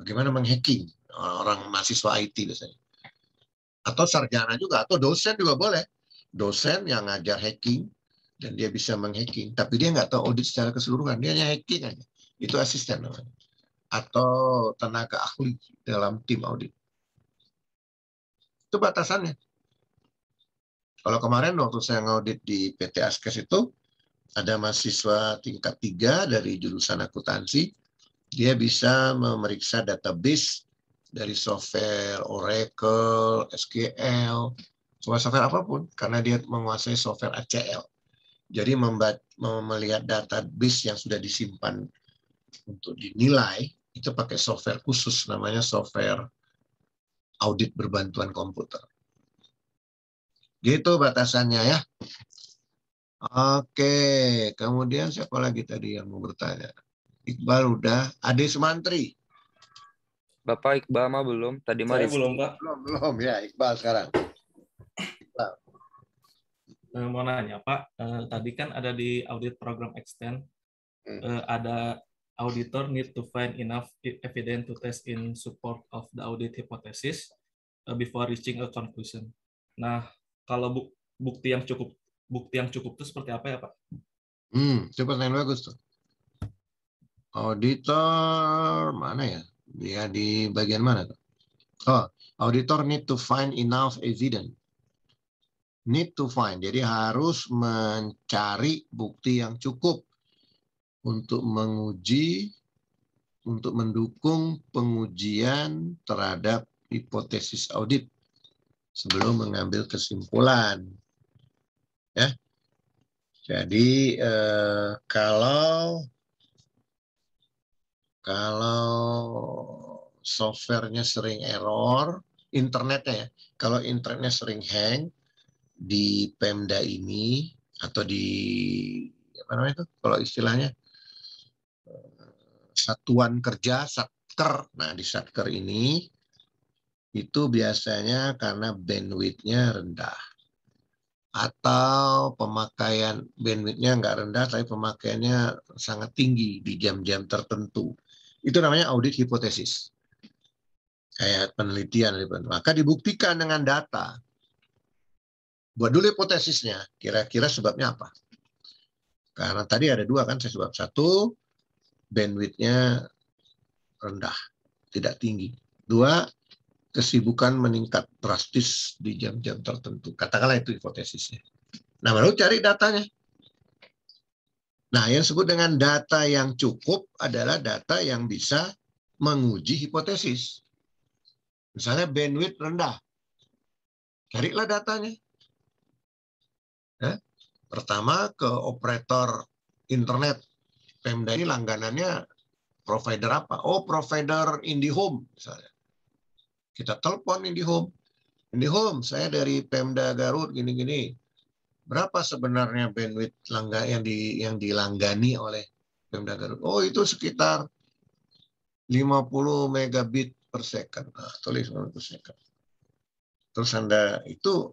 Bagaimana menghacking orang mahasiswa I T biasanya. Atau sarjana juga, atau dosen juga boleh. Dosen yang ngajar hacking, dan dia bisa menghacking. Tapi dia nggak tahu audit secara keseluruhan. Dia hanya hacking aja. Itu asisten namanya. Atau tenaga ahli dalam tim audit. Itu batasannya. Kalau kemarin waktu saya ngaudit di P T Askes itu, ada mahasiswa tingkat tiga dari jurusan akuntansi, dia bisa memeriksa database dari software Oracle, S Q L, software apapun, karena dia menguasai software A C L. Jadi melihat database yang sudah disimpan untuk dinilai, itu pakai software khusus, namanya software audit berbantuan komputer. Gitu batasannya ya. Oke, kemudian siapa lagi tadi yang mau bertanya? Iqbal udah, Ade Sumantri. Bapak Iqbal mah belum, tadi mah belum, Pak. Belum, belum ya, Iqbal sekarang. Iqbal. Eh, mau nanya, Pak, eh, tadi kan ada di audit program extend, hmm. eh, ada auditor need to find enough evidence to test in support of the audit hypothesis before reaching a conclusion. Nah, kalau bukti yang cukup bukti yang cukup itu seperti apa ya, Pak? Hmm, itu pertanyaan bagus tuh. Auditor mana ya? Dia di bagian mana tuh? Oh, auditor need to find enough evidence. Need to find. Jadi harus mencari bukti yang cukup untuk menguji, untuk mendukung pengujian terhadap hipotesis audit sebelum mengambil kesimpulan, ya. Jadi eh, kalau kalau softwarenya sering error, internetnya ya. Kalau internetnya sering hang di Pemda ini atau di apa namanya itu, kalau istilahnya satuan kerja satker, nah di satker ini itu biasanya karena bandwidth-nya rendah. Atau pemakaian bandwidth-nya nggak rendah, tapi pemakaiannya sangat tinggi di jam-jam tertentu. Itu namanya audit hipotesis. Kayak penelitian. Maka dibuktikan dengan data. Buat dulu hipotesisnya, kira-kira sebabnya apa. Karena tadi ada dua kan, sebab satu, bandwidth-nya rendah, tidak tinggi. Dua, kesibukan meningkat drastis di jam-jam tertentu. Katakanlah itu hipotesisnya. Nah, baru cari datanya. Nah, yang disebut dengan data yang cukup adalah data yang bisa menguji hipotesis. Misalnya bandwidth rendah. Carilah datanya. Ya. Pertama, ke operator internet. Pemda ini langganannya provider apa? Oh, provider Indihome misalnya. Kita telepon Indihome. Indihome, saya dari Pemda Garut gini-gini. Berapa sebenarnya bandwidth langga yang di yang dilanggani oleh Pemda Garut? Oh, itu sekitar lima puluh megabit per second. Nah, tulis lima puluh per second. Terus Anda itu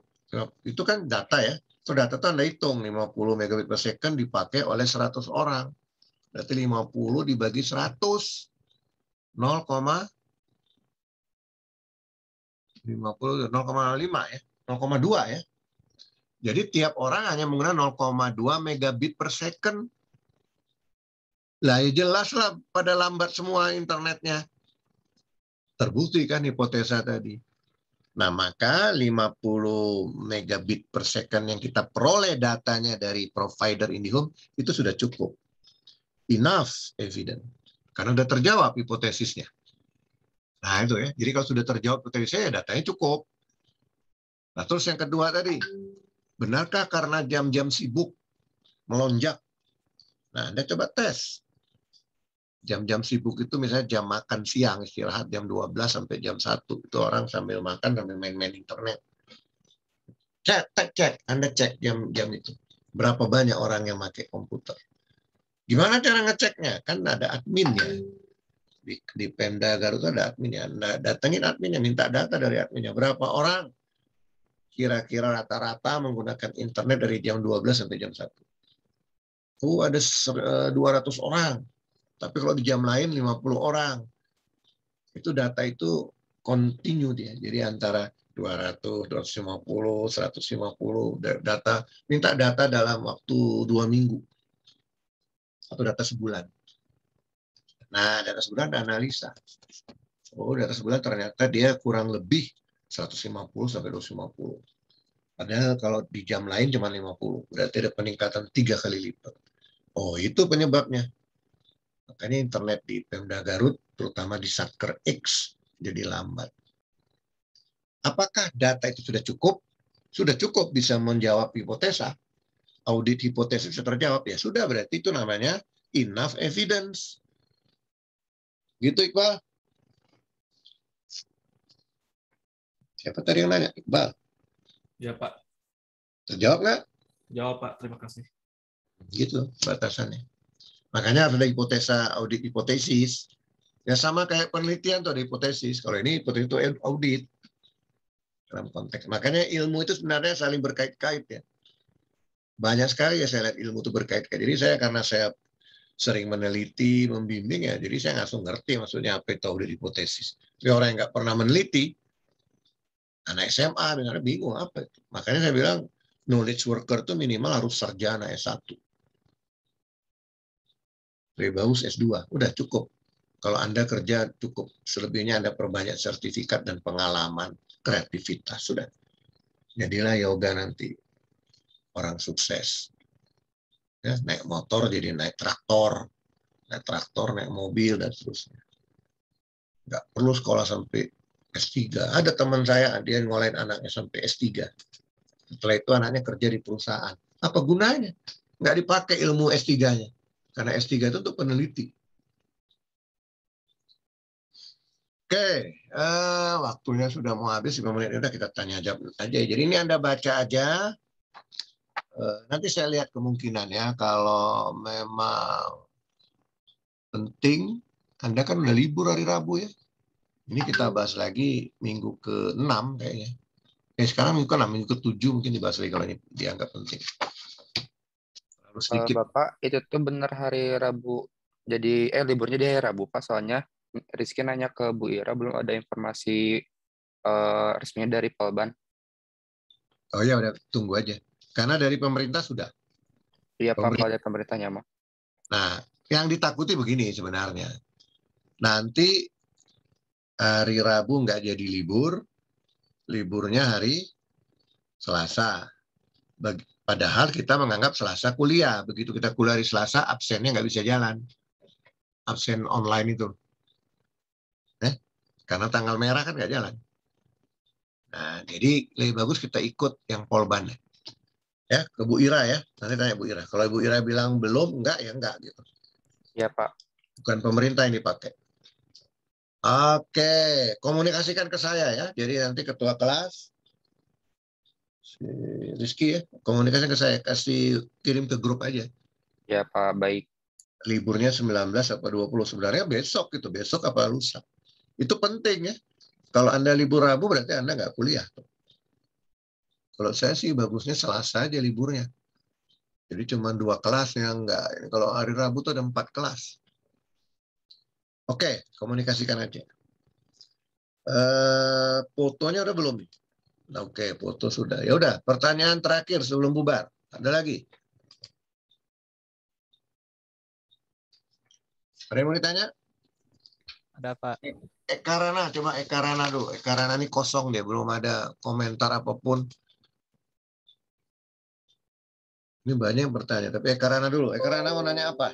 itu kan data ya. So, data itu Anda hitung lima puluh megabit per second dipakai oleh seratus orang. Berarti lima puluh dibagi seratus. nol, seratus lima puluh, nol koma lima ya, nol koma dua ya. Jadi tiap orang hanya menggunakan nol koma dua megabit per second. Lah ya jelaslah pada lambat semua internetnya. Terbukti kan hipotesa tadi. Nah maka lima puluh megabit per second yang kita peroleh datanya dari provider Indihome itu sudah cukup. Enough evident. Karena sudah terjawab hipotesisnya. Nah itu ya. Jadi kalau sudah terjawab hipotesisnya ya datanya cukup. Nah terus yang kedua tadi. Benarkah karena jam-jam sibuk melonjak? Nah Anda coba tes. Jam-jam sibuk itu misalnya jam makan siang, istirahat jam dua belas sampai jam satu. Itu orang sambil makan, sambil main-main internet. Cek, cek, cek. Anda cek jam-jam itu. Berapa banyak orang yang pakai komputer. Gimana cara ngeceknya? Kan ada adminnya. Di, di Pemda Garut ada adminnya. Anda datengin adminnya, minta data dari adminnya. Berapa orang kira-kira rata-rata menggunakan internet dari jam dua belas sampai jam satu. Oh, ada dua ratus orang. Tapi kalau di jam lain lima puluh orang. Itu data itu continue dia. Jadi antara dua ratus, dua ratus lima puluh, seratus lima puluh data, minta data dalam waktu dua minggu. Atau data sebulan. Nah, data sebulan ada analisa. Oh, data sebulan ternyata dia kurang lebih seratus lima puluh sampai dua ratus lima puluh. Padahal kalau di jam lain cuma lima puluh. Berarti ada peningkatan tiga kali lipat. Oh, itu penyebabnya. Makanya internet di Pemda Garut, terutama di Satker X, jadi lambat. Apakah data itu sudah cukup? Sudah cukup bisa menjawab hipotesa. Audit hipotesis bisa terjawab. Ya sudah, berarti itu namanya enough evidence. Gitu, Iqbal. Siapa tadi yang nanya? Iqbal. Ya, Pak. Terjawab nggak? Jawab, Pak. Terima kasih. Gitu batasannya. Makanya harus ada hipotesa, audit hipotesis. Ya sama kayak penelitian tuh ada hipotesis. Kalau ini hipotesis itu audit dalam konteks. Makanya ilmu itu sebenarnya saling berkait-kait ya. Banyak sekali ya saya lihat ilmu itu berkait-kait. Jadi saya karena saya sering meneliti, membimbing ya, jadi saya langsung ngerti maksudnya apa itu audit hipotesis. Tapi orang yang nggak pernah meneliti, anak S M A misalnya bingung apa itu. Makanya saya bilang knowledge worker itu minimal harus sarjana S satu. Rebaus S dua, udah cukup. Kalau Anda kerja cukup, selebihnya Anda perbanyak sertifikat dan pengalaman, kreativitas, sudah. Jadilah yoga nanti orang sukses. Ya, naik motor jadi naik traktor, naik traktor, naik mobil, dan seterusnya. Nggak perlu sekolah sampai S tiga. Ada teman saya, dia ngolain anaknya sampai S tiga. Setelah itu anaknya kerja di perusahaan. Apa gunanya? Nggak dipakai ilmu S tiganya. Karena S tiga itu untuk peneliti. Oke, uh, waktunya sudah mau habis, lima menit udah kita tanya jawab aja. Jadi ini Anda baca aja. Uh, nanti saya lihat kemungkinan ya, kalau memang penting, Anda kan udah libur hari Rabu ya. Ini kita bahas lagi minggu ke enam kayaknya. Eh, sekarang minggu ke enam, minggu ke tujuh mungkin dibahas lagi kalau ini dianggap penting. Sedikit. Bapak, itu tuh benar hari Rabu. Jadi, eh liburnya di hari Rabu, Pak. Soalnya Rizky nanya ke Bu Ira, belum ada informasi eh, resminya dari Polban. Oh ya, udah tunggu aja. Karena dari pemerintah sudah. Iya, Pak, kalau dari pemerintahnya, Pak. Nah, yang ditakuti begini sebenarnya. Nanti hari Rabu nggak jadi libur, liburnya hari Selasa. Bagi Padahal kita menganggap Selasa kuliah. Begitu kita kuliah di Selasa, absennya nggak bisa jalan. Absen online itu. Eh? Karena tanggal merah kan nggak jalan. Nah, jadi lebih bagus kita ikut yang Polban. Ya, ke Bu Ira ya. Nanti tanya Bu Ira. Kalau Bu Ira bilang belum, nggak, ya nggak. Gitu. Ya, Pak. Bukan pemerintah yang dipakai. Oke, komunikasikan ke saya ya. Jadi nanti ketua kelas, Rizky ya, komunikasi ke saya, kasih kirim ke grup aja. Ya Pak, baik. Liburnya sembilan belas apa dua puluh sebenarnya besok gitu, besok apa lusa. Itu penting ya. Kalau Anda libur Rabu berarti Anda nggak kuliah. Kalau saya sih bagusnya Selasa aja liburnya. Jadi cuma dua kelas yang nggak. Kalau hari Rabu tuh ada empat kelas. Oke, komunikasikan aja. Eh, fotonya udah belum? Oke, foto sudah. Ya udah, pertanyaan terakhir sebelum bubar. Ada lagi? Ada yang mau ditanya? Ada, Pak. Eka Rana, coba Eka Rana dulu. Eka Rana ini kosong deh, belum ada komentar apapun. Ini banyak yang bertanya, tapi Eka Rana dulu. Eka Rana mau nanya apa?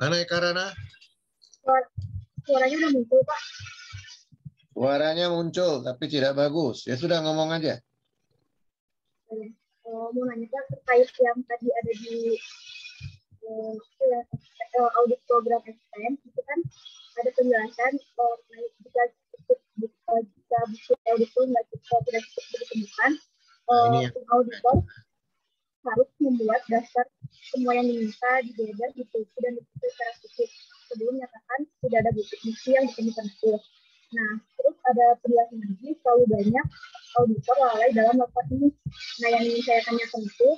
Mana Eka Rana? Suaranya udah muncul, Pak. Suaranya muncul, tapi tidak bagus. Ya sudah, ngomong aja. Oh, mau nanya, Pak, terkait yang tadi ada di audit program S P M, itu kan ada penjelasan jika jika bukti audit itu tidak cukup ditemukan, auditor harus membuat dasar semua yang diminta dijaga gitu dan diperiksa secara spesifik sebelum menyatakan tidak ada bukti yang ditemukan itu. Nah, terus ada penjelasan lagi terlalu banyak auditor lalai dalam melakukan ini. Nah, yang ingin saya tanyakan itu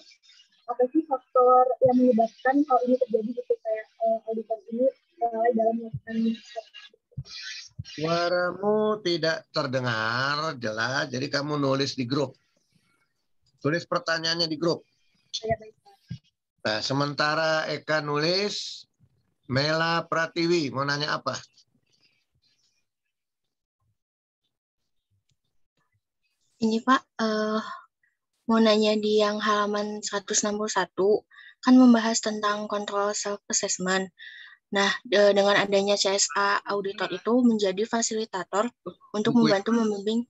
apa sih faktor yang menyebabkan hal ini terjadi gitu, kayak eh, auditor ini lalai dalam melakukan ini? Suaramu tidak terdengar jelas, jadi kamu nulis di grup. Tulis pertanyaannya di grup. Nah, sementara Eka nulis, Mela Pratiwi mau nanya apa? Ini, Pak, uh, mau nanya di yang halaman seratus enam puluh satu, kan membahas tentang Control Self Assessment. Nah, de dengan adanya C S A auditor itu menjadi fasilitator untuk buku membantu memimpin.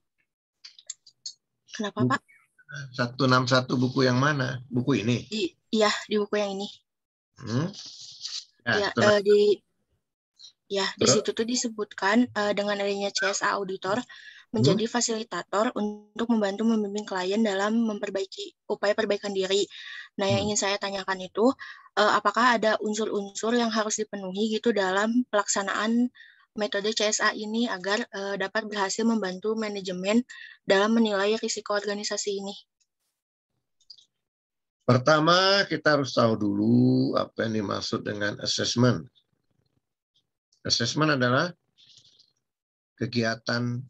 Kenapa, buku, Pak? seratus enam puluh satu buku yang mana? Buku ini? Di, iya, di buku yang ini. Hmm? Ya, ya, uh, di, ya di situ tuh disebutkan uh, dengan adanya C S A auditor menjadi fasilitator untuk membantu membimbing klien dalam memperbaiki upaya perbaikan diri. Nah, yang ingin saya tanyakan itu, eh, apakah ada unsur-unsur yang harus dipenuhi gitu dalam pelaksanaan metode C S A ini agar eh, dapat berhasil membantu manajemen dalam menilai risiko organisasi ini? Pertama, kita harus tahu dulu apa yang dimaksud dengan assessment. Assessment adalah kegiatan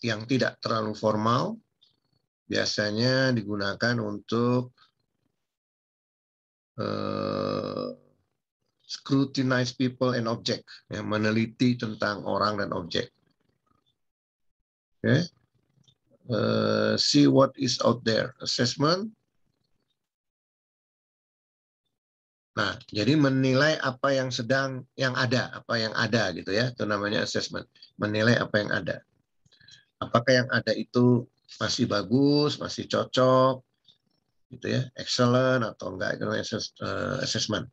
yang tidak terlalu formal, biasanya digunakan untuk uh, scrutinize people and object, ya, meneliti tentang orang dan objek. Okay. Uh, see what is out there, assessment. Nah, jadi menilai apa yang sedang, yang ada, apa yang ada gitu ya, itu namanya assessment. Menilai apa yang ada. Apakah yang ada itu masih bagus, masih cocok, gitu ya, excellent atau enggak, itu assessment.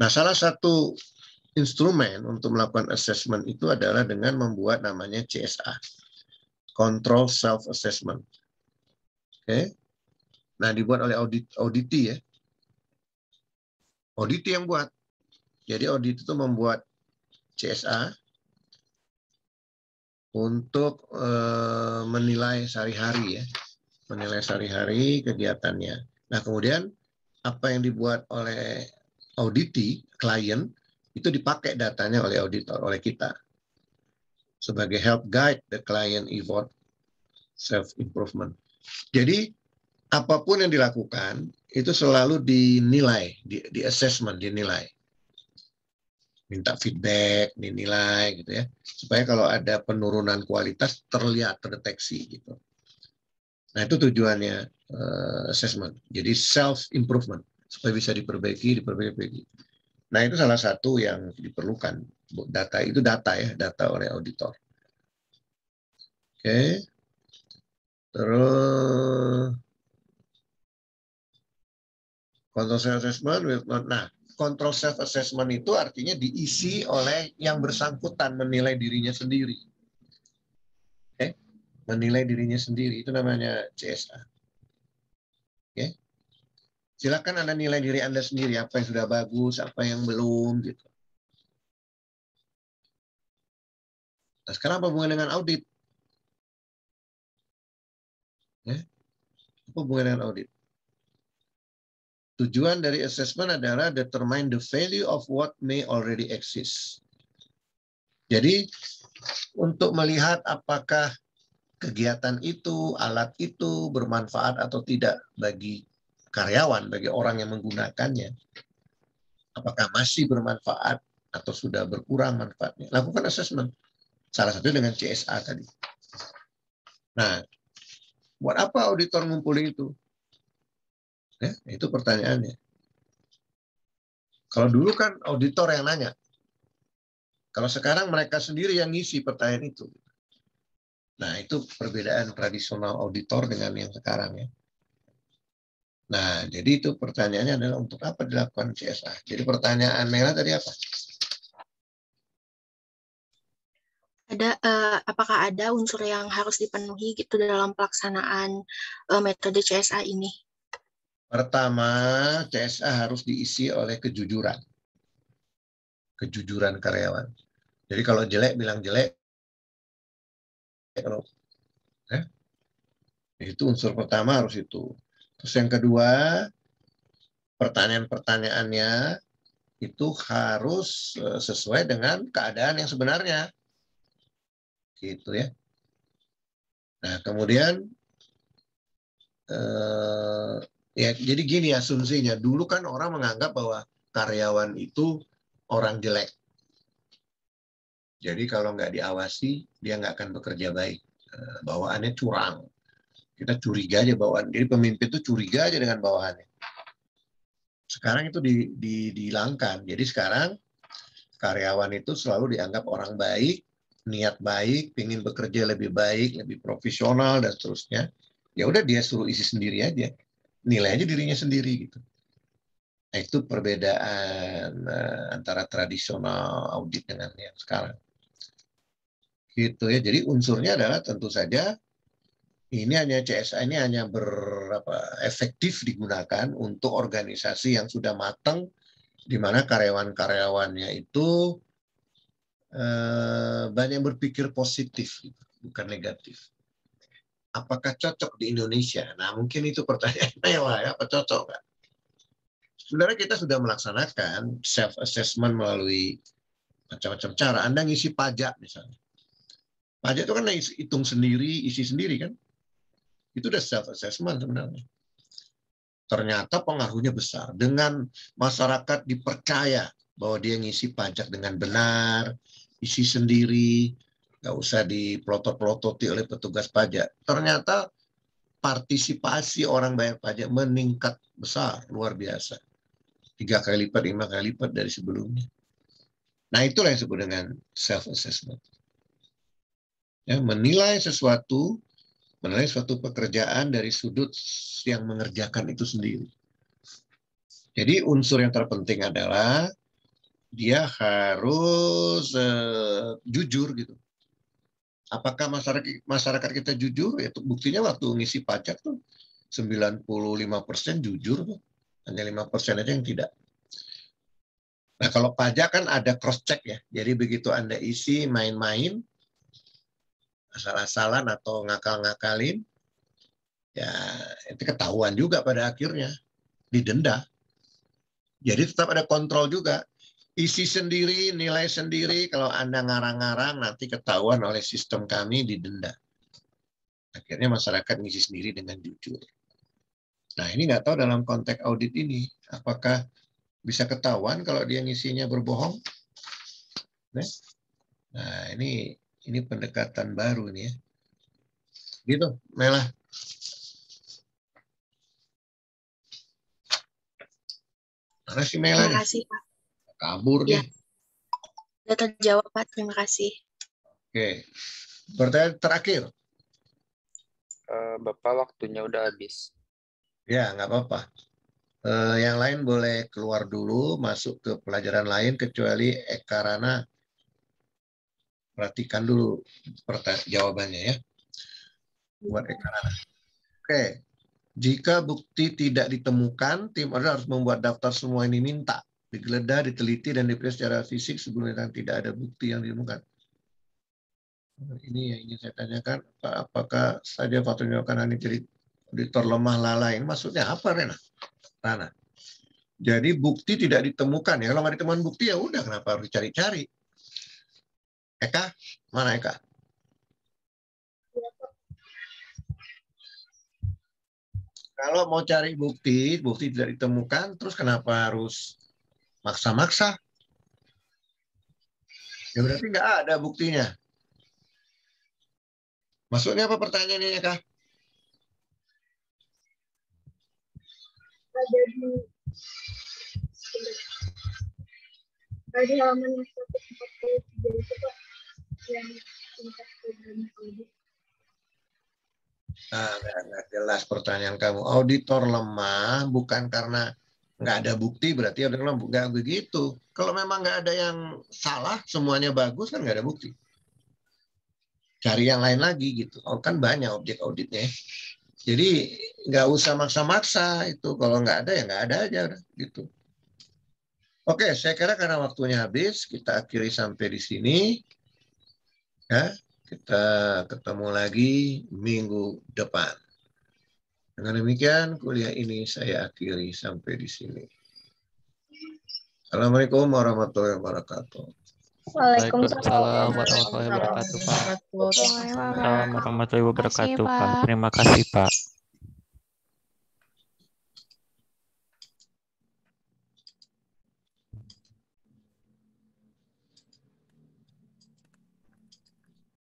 Nah, salah satu instrumen untuk melakukan assessment itu adalah dengan membuat namanya C S A, Control Self Assessment. Oke, okay. Nah dibuat oleh audit, auditi ya, auditi yang buat. Jadi audit itu membuat C S A. Untuk eh, menilai sehari-hari ya, menilai sehari-hari kegiatannya. Nah, kemudian apa yang dibuat oleh auditi, klien, itu dipakai datanya oleh auditor, oleh kita. Sebagai help guide the client effort self-improvement. Jadi, apapun yang dilakukan, itu selalu dinilai, di, di assessment, dinilai. Minta feedback, dinilai gitu ya, supaya kalau ada penurunan kualitas terlihat, terdeteksi gitu. Nah, itu tujuannya uh, assessment. Jadi self improvement supaya bisa diperbaiki, diperbaiki. Nah, itu salah satu yang diperlukan. Data itu data ya, data oleh auditor. Oke. Okay. Terus control self assessment will not. Nah, Control self assessment itu artinya diisi oleh yang bersangkutan menilai dirinya sendiri. Okay. Menilai dirinya sendiri itu namanya C S A. Okay. Silakan Anda nilai diri Anda sendiri, apa yang sudah bagus, apa yang belum gitu. Nah, sekarang apa hubungan dengan audit? Okay. Apa hubungan dengan audit? Tujuan dari assessment adalah determine the value of what may already exist. Jadi untuk melihat apakah kegiatan itu, alat itu bermanfaat atau tidak bagi karyawan, bagi orang yang menggunakannya, apakah masih bermanfaat atau sudah berkurang manfaatnya, lakukan assessment. Salah satu dengan C S A tadi. Nah, buat apa auditor ngumpulin itu? Ya, itu pertanyaannya. Kalau dulu kan auditor yang nanya. Kalau sekarang mereka sendiri yang ngisi pertanyaan itu. Nah, itu perbedaan tradisional auditor dengan yang sekarang ya. Nah, jadi itu pertanyaannya adalah untuk apa dilakukan C S A. Jadi pertanyaan Mela tadi apa? Ada eh, apakah ada unsur yang harus dipenuhi gitu dalam pelaksanaan eh, metode C S A ini? Pertama, C S A harus diisi oleh kejujuran. Kejujuran karyawan. Jadi kalau jelek bilang jelek. Kalau eh, itu unsur pertama harus itu. Terus yang kedua, pertanyaan-pertanyaannya itu harus sesuai dengan keadaan yang sebenarnya. Gitu ya. Nah, kemudian eh, ya jadi gini asumsinya. Dulu kan orang menganggap bahwa karyawan itu orang jelek. Jadi kalau nggak diawasi, dia nggak akan bekerja baik. Bawaannya curang. Kita curiga aja bawaan. Jadi pemimpin itu curiga aja dengan bawahannya. Sekarang itu di, di, dihilangkan. Jadi sekarang karyawan itu selalu dianggap orang baik, niat baik, ingin bekerja lebih baik, lebih profesional, dan seterusnya. Ya udah dia suruh isi sendiri aja. Nilai aja dirinya sendiri. Gitu. Nah, itu perbedaan antara tradisional audit dengan yang sekarang. Gitu ya. Jadi unsurnya adalah tentu saja ini hanya C S A ini hanya berapa efektif digunakan untuk organisasi yang sudah matang, di mana karyawan-karyawannya itu eh, banyak berpikir positif, bukan negatif. Apakah cocok di Indonesia? Nah, mungkin itu pertanyaannya lah ya, apa cocok nggak? Sebenarnya kita sudah melaksanakan self assessment melalui macam-macam cara. Anda ngisi pajak misalnya, pajak itu kan hitung sendiri, isi sendiri kan? Itu udah self-assessment sebenarnya. Ternyata pengaruhnya besar. Dengan masyarakat dipercaya bahwa dia ngisi pajak dengan benar, isi sendiri, nggak usah dipelotot-pelototi oleh petugas pajak. Ternyata partisipasi orang bayar pajak meningkat besar, luar biasa. Tiga kali lipat, lima kali lipat dari sebelumnya. Nah, itulah yang disebut dengan self-assessment. Ya, menilai sesuatu menilai suatu pekerjaan dari sudut yang mengerjakan itu sendiri. Jadi unsur yang terpenting adalah dia harus eh, jujur gitu. Apakah masyarakat masyarakat kita jujur? Ya, buktinya waktu ngisi pajak tuh sembilan puluh lima persen jujur, tuh. Hanya lima persen aja yang tidak. Nah, kalau pajak kan ada cross check ya. Jadi begitu Anda isi main-main, asal-asalan atau ngakal-ngakalin, ya itu ketahuan juga pada akhirnya, didenda. Jadi tetap ada kontrol juga. Isi sendiri, nilai sendiri, kalau Anda ngarang-ngarang, nanti ketahuan oleh sistem kami, didenda. Akhirnya masyarakat ngisi sendiri dengan jujur. Nah, ini nggak tahu dalam konteks audit ini, apakah bisa ketahuan kalau dia ngisinya berbohong? Nah, ini... Ini pendekatan baru nih ya. Gitu, Mela. Mana sih Mela? Terima kasih, Pak. Kabur ya. Nih. Sudah terjawab, Pak. Terima kasih. Oke. Pertanyaan terakhir. Bapak, waktunya udah habis. Ya, nggak apa-apa. Yang lain boleh keluar dulu, masuk ke pelajaran lain, kecuali Eka Rana. Perhatikan dulu jawabannya ya. Buat Ekarana. Oke. Jika bukti tidak ditemukan, tim audit harus membuat daftar semua ini minta. Digeledah, diteliti, dan diperiksa secara fisik sebelum tidak ada bukti yang ditemukan. Ini yang ingin saya tanyakan. Apakah saja Fatin Anita jadi auditor lemah lalai? Ini maksudnya apa, Rena? Rana. Jadi bukti tidak ditemukan. Ya, kalau nggak ditemukan bukti, ya udah. Kenapa harus dicari-cari? Eka, mana Eka? Kalau mau cari bukti, bukti tidak ditemukan, terus kenapa harus maksa-maksa? Ya berarti nggak ada buktinya. Maksudnya apa pertanyaannya, Kak? Ada di, ada di halaman seratus empat puluh tiga itu, Pak, yang tingkat program audit. Nah, nggak jelas pertanyaan kamu. Auditor lemah bukan karena nggak ada bukti, berarti auditor lemah. Nggak begitu. Kalau memang nggak ada yang salah, semuanya bagus, kan nggak ada bukti. Cari yang lain lagi, gitu. Kan banyak objek auditnya. Jadi nggak usah maksa-maksa itu. Kalau nggak ada, ya nggak ada aja. Gitu. Oke, saya kira karena waktunya habis, kita akhiri sampai di sini. Ya. Kita ketemu lagi minggu depan. Dengan demikian, kuliah ini saya akhiri sampai di sini. Assalamualaikum warahmatullahi wabarakatuh. Waalaikumsalam warahmatullahi wabarakatuh, Pak. Waalaikumsalam warahmatullahi wabarakatuh, Pak. Terima kasih, Pak.